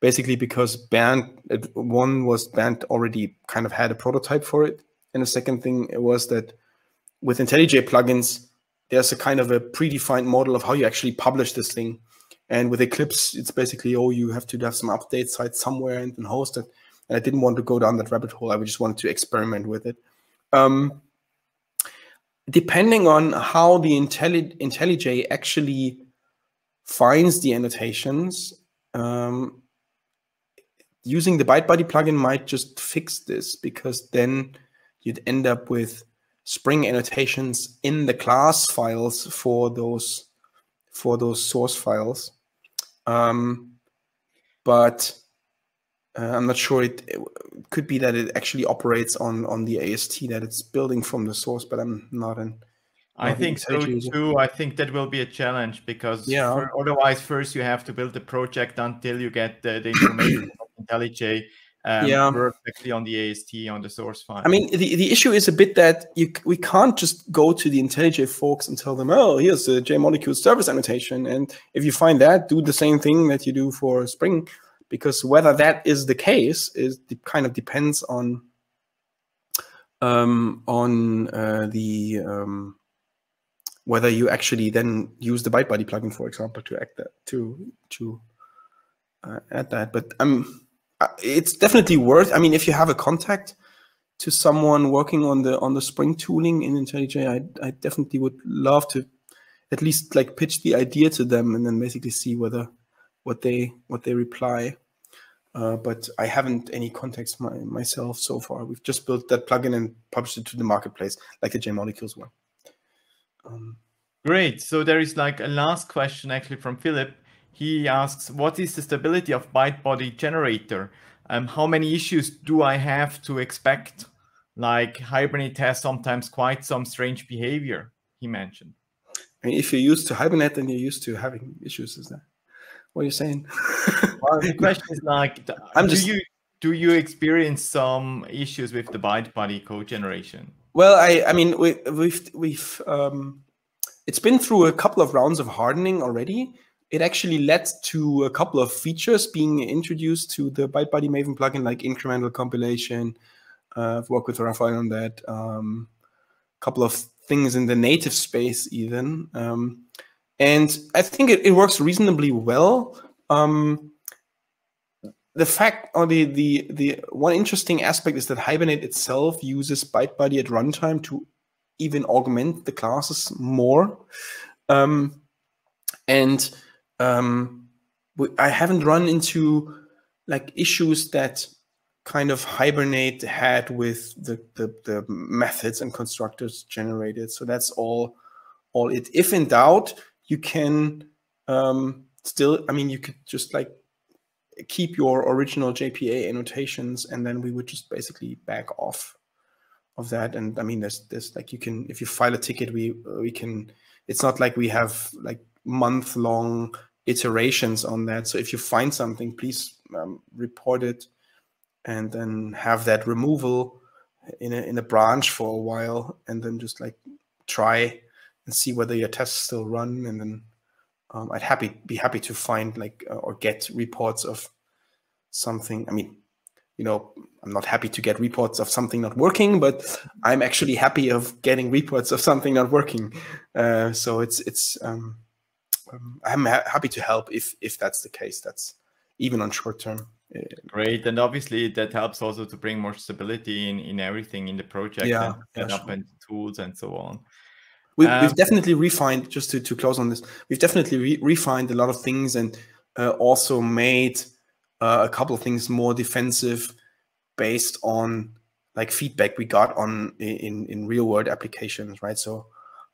basically because Bernd, one was Bernd already kind of had a prototype for it. And the second thing was that with IntelliJ plugins, there's a kind of a predefined model of how you actually publish this thing. And with Eclipse, it's basically, oh, you have to have some update site somewhere and then host it. And I didn't want to go down that rabbit hole. I just wanted to experiment with it. Um, depending on how the Intelli IntelliJ actually finds the annotations, um, using the ByteBuddy plugin might just fix this, because then you'd end up with Spring annotations in the class files for those for those source files. Um, but uh, I'm not sure, it, it could be that it actually operates on, on the A S T that it's building from the source, but I'm not an... I think so too. I think that will be a challenge, because yeah. for, otherwise first you have to build the project until you get the, the information from IntelliJ um, yeah. perfectly on the A S T, on the source file. I mean, the, the issue is a bit that you, we can't just go to the IntelliJ folks and tell them, oh, here's the jMolecules service annotation, and if you find that, do the same thing that you do for Spring, because whether that is the case is the, kind of depends on um, on uh, the um, whether you actually then use the ByteBuddy plugin, for example, to act that to to uh, add that. But I'm. Um, It's definitely worth. I mean, if you have a contact to someone working on the on the Spring tooling in IntelliJ, I I definitely would love to at least like pitch the idea to them and then basically see whether what they what they reply. Uh, but I haven't any contacts my, myself so far. We've just built that plugin and published it to the marketplace, like the jMolecules one. Um, Great. So there is like a last question actually from Philip. He asks, what is the stability of ByteBuddy generator? Um, how many issues do I have to expect? Like Hibernate has sometimes quite some strange behavior, he mentioned. I mean, if you're used to Hibernate, then you're used to having issues, is that what you're saying? Well, the question is like, I'm do, just... you, do you experience some issues with the ByteBuddy code generation? Well, I, I mean, we, we've, we've um, it's been through a couple of rounds of hardening already. It actually led to a couple of features being introduced to the ByteBuddy Maven plugin, like incremental compilation. Uh, I've worked with Raphael on that. A um, couple of things in the native space even. Um, and I think it, it works reasonably well. Um, the fact, or the, the, the one interesting aspect is that Hibernate itself uses ByteBuddy at runtime to even augment the classes more. Um, and Um, I haven't run into like issues that kind of Hibernate had with the, the, the methods and constructors generated. So that's all, all it. If in doubt, you can um, still, I mean, you could just like keep your original J P A annotations, and then we would just basically back off of that. And I mean, there's there's like you can, if you file a ticket, we we can. It's not like we have like month long iterations on that. So if you find something, please um, report it, and then have that removal in a, in a branch for a while, and then just like try and see whether your tests still run. And then um, I'd happy be happy to find like uh, or get reports of something. I mean, you know, I'm not happy to get reports of something not working, but I'm actually happy of getting reports of something not working. Uh, so it's it's um, um, I'm ha happy to help if if that's the case. That's even on short term. Great, and obviously that helps also to bring more stability in in everything in the project, yeah, and set yeah, up sure. and tools and so on. We, um, we've definitely refined. Just to to close on this, we've definitely re refined a lot of things, and uh, also made uh, a couple of things more defensive based on like feedback we got on in in real world applications, right? So,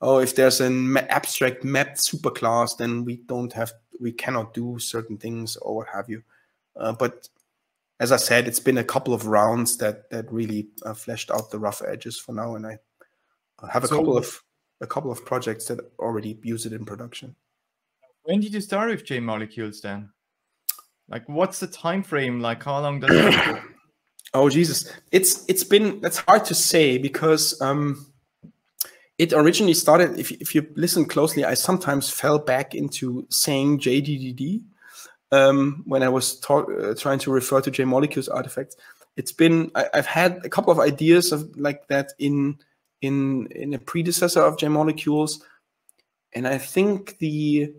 oh, if there's an abstract mapped superclass, then we don't have we cannot do certain things or what have you. Uh, but as I said, it's been a couple of rounds that that really uh, fleshed out the rough edges for now, and I have a so, couple of a couple of projects that already use it in production. When did you start with jMolecules then? Like, what's the time frame? Like, how long does it take? Oh Jesus, it's it's been that's hard to say because um, it originally started. If if you listen closely, I sometimes fell back into saying J D D D. Um, when I was uh, trying to refer to jMolecules artifacts, it's been I I've had a couple of ideas of like that in in in a predecessor of jMolecules, and I think the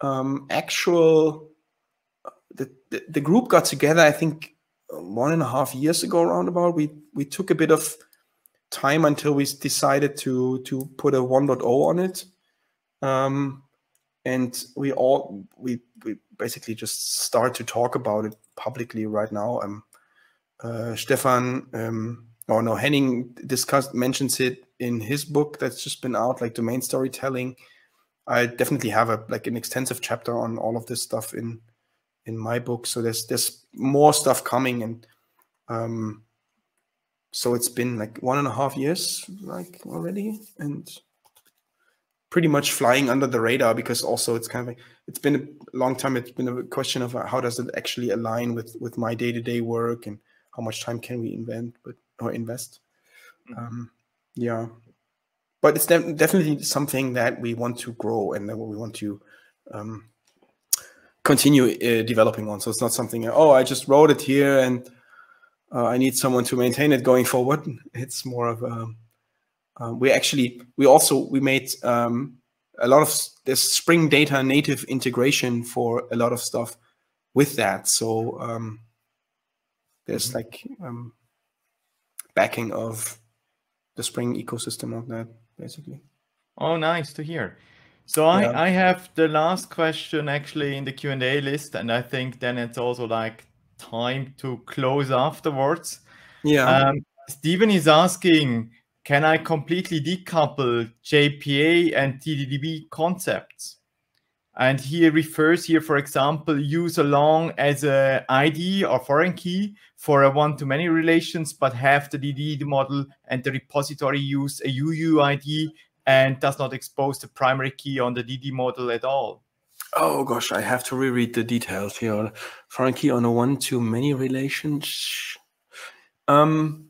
um, actual the, the the group got together. I think one and a half years ago, roundabout. We we took a bit of time until we decided to to put a one point oh on it. Um, And we all we we basically just start to talk about it publicly right now. Um, uh, Stefan, um, oh no, Henning discussed mentions it in his book that's just been out, like domain storytelling. I definitely have a like an extensive chapter on all of this stuff in in my book. So there's there's more stuff coming, and um, so it's been like one and a half years like already, and pretty much flying under the radar because also it's kind of like, it's been a long time. It's been a question of how does it actually align with with my day-to-day work and how much time can we invent but or invest. Um, yeah, but it's de definitely something that we want to grow and that we want to um, continue uh, developing on. So it's not something oh I just wrote it here and uh, I need someone to maintain it going forward. It's more of a Um, we actually, we also, we made um, a lot of this Spring Data native integration for a lot of stuff with that. So um, there's mm-hmm. like um, backing of the Spring ecosystem of that, basically. Oh, nice to hear. So I, yeah. I have the last question actually in the Q and A list, and I think then it's also like time to close afterwards. Yeah. Um, Steven is asking, can I completely decouple J P A and D D D B concepts? And he refers here, for example, use a long as an I D or foreign key for a one-to-many relations, but have the D D D model and the repository use a U U I D and does not expose the primary key on the D D model at all. Oh gosh, I have to reread the details here. Foreign key on a one-to-many relations. Um.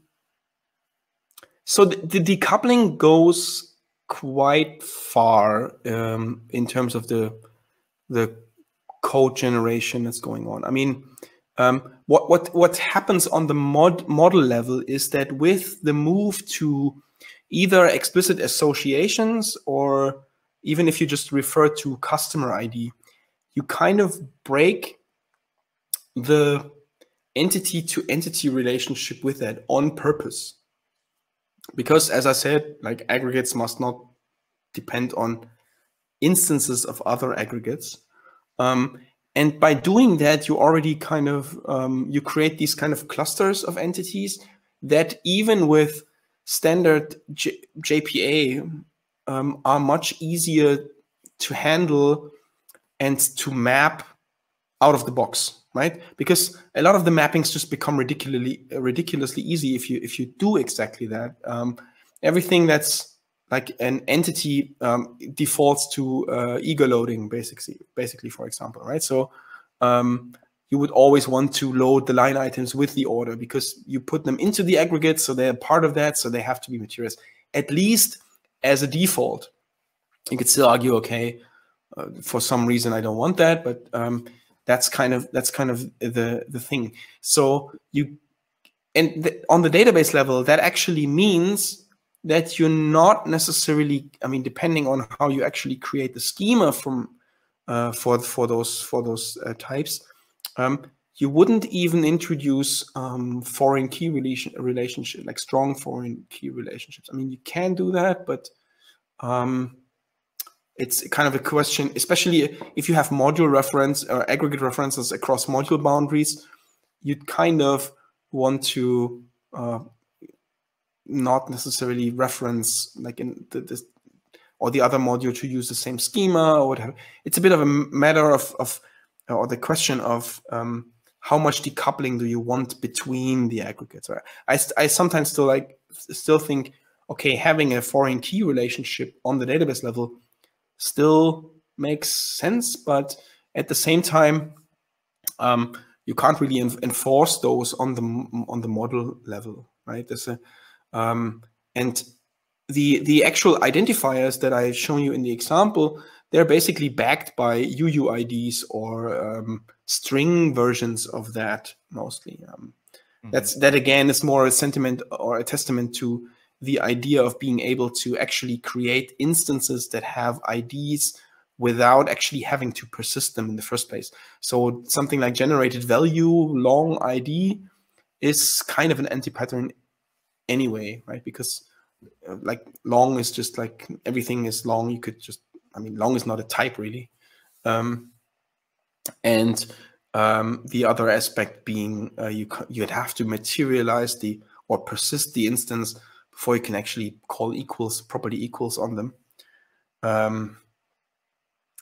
So the, the decoupling goes quite far um, in terms of the the code generation that's going on. I mean, um, what what what happens on the mod model level is that with the move to either explicit associations or even if you just refer to customer I D, you kind of break the entity to entity relationship with that on purpose. Because as I said, like aggregates must not depend on instances of other aggregates. Um, and by doing that, you already kind of, um, you create these kind of clusters of entities that even with standard J JPA um, are much easier to handle and to map out of the box, right? Because a lot of the mappings just become ridiculously ridiculously easy if you if you do exactly that. Um, everything that's like an entity um, defaults to uh, eager loading, basically. Basically, for example, right? So um, you would always want to load the line items with the order because you put them into the aggregate, so they're part of that, so they have to be materials. At least as a default, you could still argue, okay, uh, for some reason I don't want that, but um, that's kind of that's kind of the the thing. So you and the, on the database level, that actually means that you're not necessarily, I mean, depending on how you actually create the schema from uh, for for those for those uh, types. Um, you wouldn't even introduce um, foreign key relation, relationship, like strong foreign key relationships. I mean, you can do that, but um, it's kind of a question, especially if you have module reference or aggregate references across module boundaries, you'd kind of want to uh, not necessarily reference like in the, the, or the other module to use the same schema or whatever. It's a bit of a matter of, of or the question of um, how much decoupling do you want between the aggregates? Right? I, I sometimes still like still think, okay, having a foreign key relationship on the database level still makes sense, but at the same time, um, you can't really en enforce those on the on the model level, right? There's a um, and the the actual identifiers that I've shown you in the example. They're basically backed by U U I Ds or um, string versions of that mostly. Um, mm-hmm. That's that again is more a sentiment or a testament to the idea of being able to actually create instances that have I Ds without actually having to persist them in the first place. So something like generated value long I D is kind of an anti-pattern anyway, right? Because uh, like long is just like everything is long. You could just I mean, long is not a type really, um, and um, the other aspect being uh, you you'd have to materialize the or persist the instance before you can actually call equals property equals on them. Um,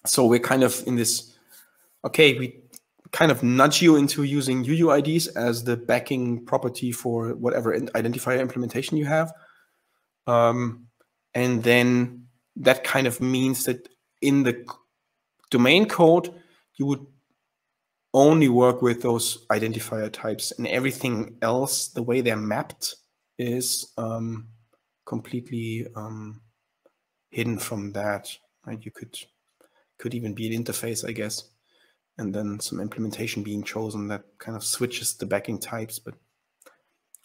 so we're kind of in this. Okay, we kind of nudge you into using U U I Ds as the backing property for whatever identifier implementation you have, um, and then. That kind of means that in the domain code, you would only work with those identifier types, and everything else, the way they're mapped, is um, completely um, hidden from that. Right? You could could even be an interface, I guess, and then some implementation being chosen that kind of switches the backing types. But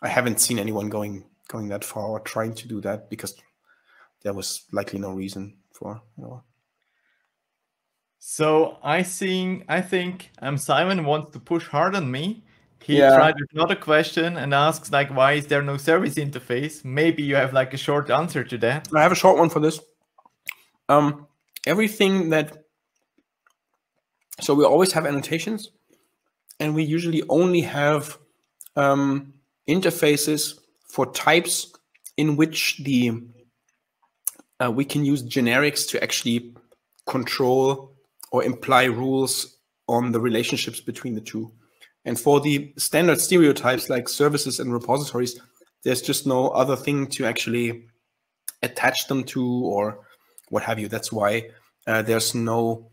I haven't seen anyone going going that far or trying to do that because. There was likely no reason for. You know. So I think I think um, Simon wants to push hard on me. He yeah. tried another question and asks like, why is there no service interface? Maybe you have like a short answer to that. I have a short one for this. Um, everything that. So we always have annotations, and we usually only have um, interfaces for types in which the. Uh, we can use generics to actually control or imply rules on the relationships between the two. And for the standard stereotypes like services and repositories, there's just no other thing to actually attach them to or what have you. That's why uh, there's no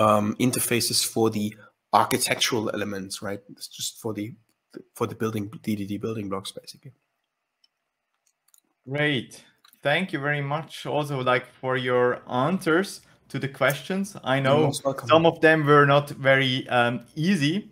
um, interfaces for the architectural elements, right? It's just for the for the building D D D building blocks, basically. Great. Thank you very much also like for your answers to the questions. I know some of them were not very um, easy.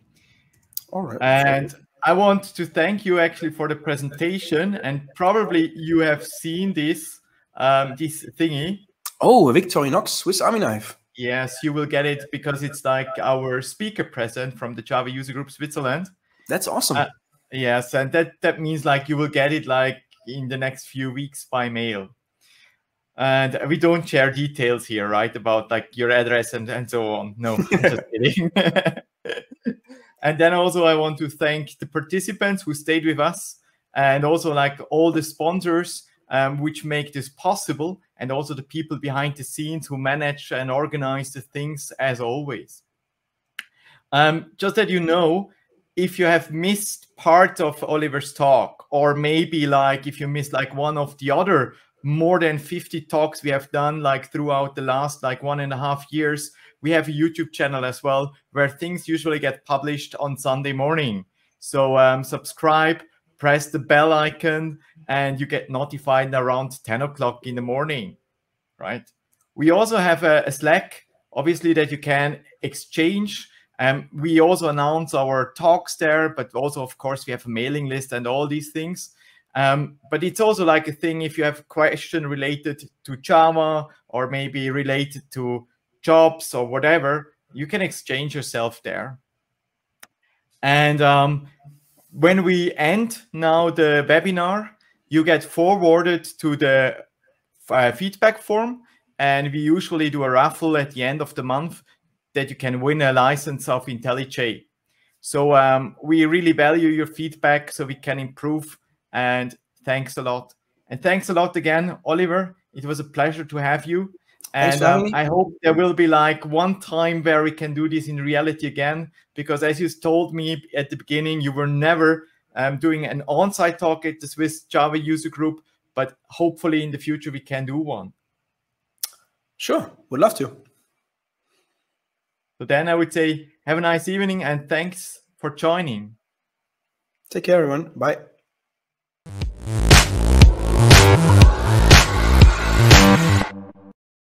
All right. And I want to thank you actually for the presentation, and probably you have seen this, um, this thingy. Oh, Victorinox Swiss Army Knife. Yes, you will get it because it's like our speaker present from the Java User Group Switzerland. That's awesome. Uh, yes, and that, that means like you will get it like in the next few weeks by mail, and we don't share details here, right, about like your address and and so on. No, I'm just kidding. And then also I want to thank the participants who stayed with us, and also like all the sponsors um, which make this possible, and also the people behind the scenes who manage and organize the things as always. Um, just that you know, if you have missed part of Oliver's talk, or maybe like if you missed like one of the other more than fifty talks we have done like throughout the last like one and a half years, we have a YouTube channel as well where things usually get published on Sunday morning. So um, subscribe, press the bell icon, and you get notified around ten o'clock in the morning, right? We also have a, a Slack, obviously, that you can exchange. Um, we also announce our talks there, but also, of course, we have a mailing list and all these things. Um, but it's also like a thing if you have a question related to Java or maybe related to jobs or whatever, you can exchange yourself there. And um, when we end now the webinar, you get forwarded to the uh, feedback form. And we usually do a raffle at the end of the month that you can win a license of IntelliJ. So um, we really value your feedback so we can improve. And thanks a lot. And thanks a lot again, Oliver. It was a pleasure to have you. And um, I hope there will be like one time where we can do this in reality again, because as you told me at the beginning, you were never um, doing an on-site talk at the Swiss Java user group, but hopefully in the future we can do one. Sure, would love to. So then I would say, have a nice evening and thanks for joining. Take care, everyone. Bye.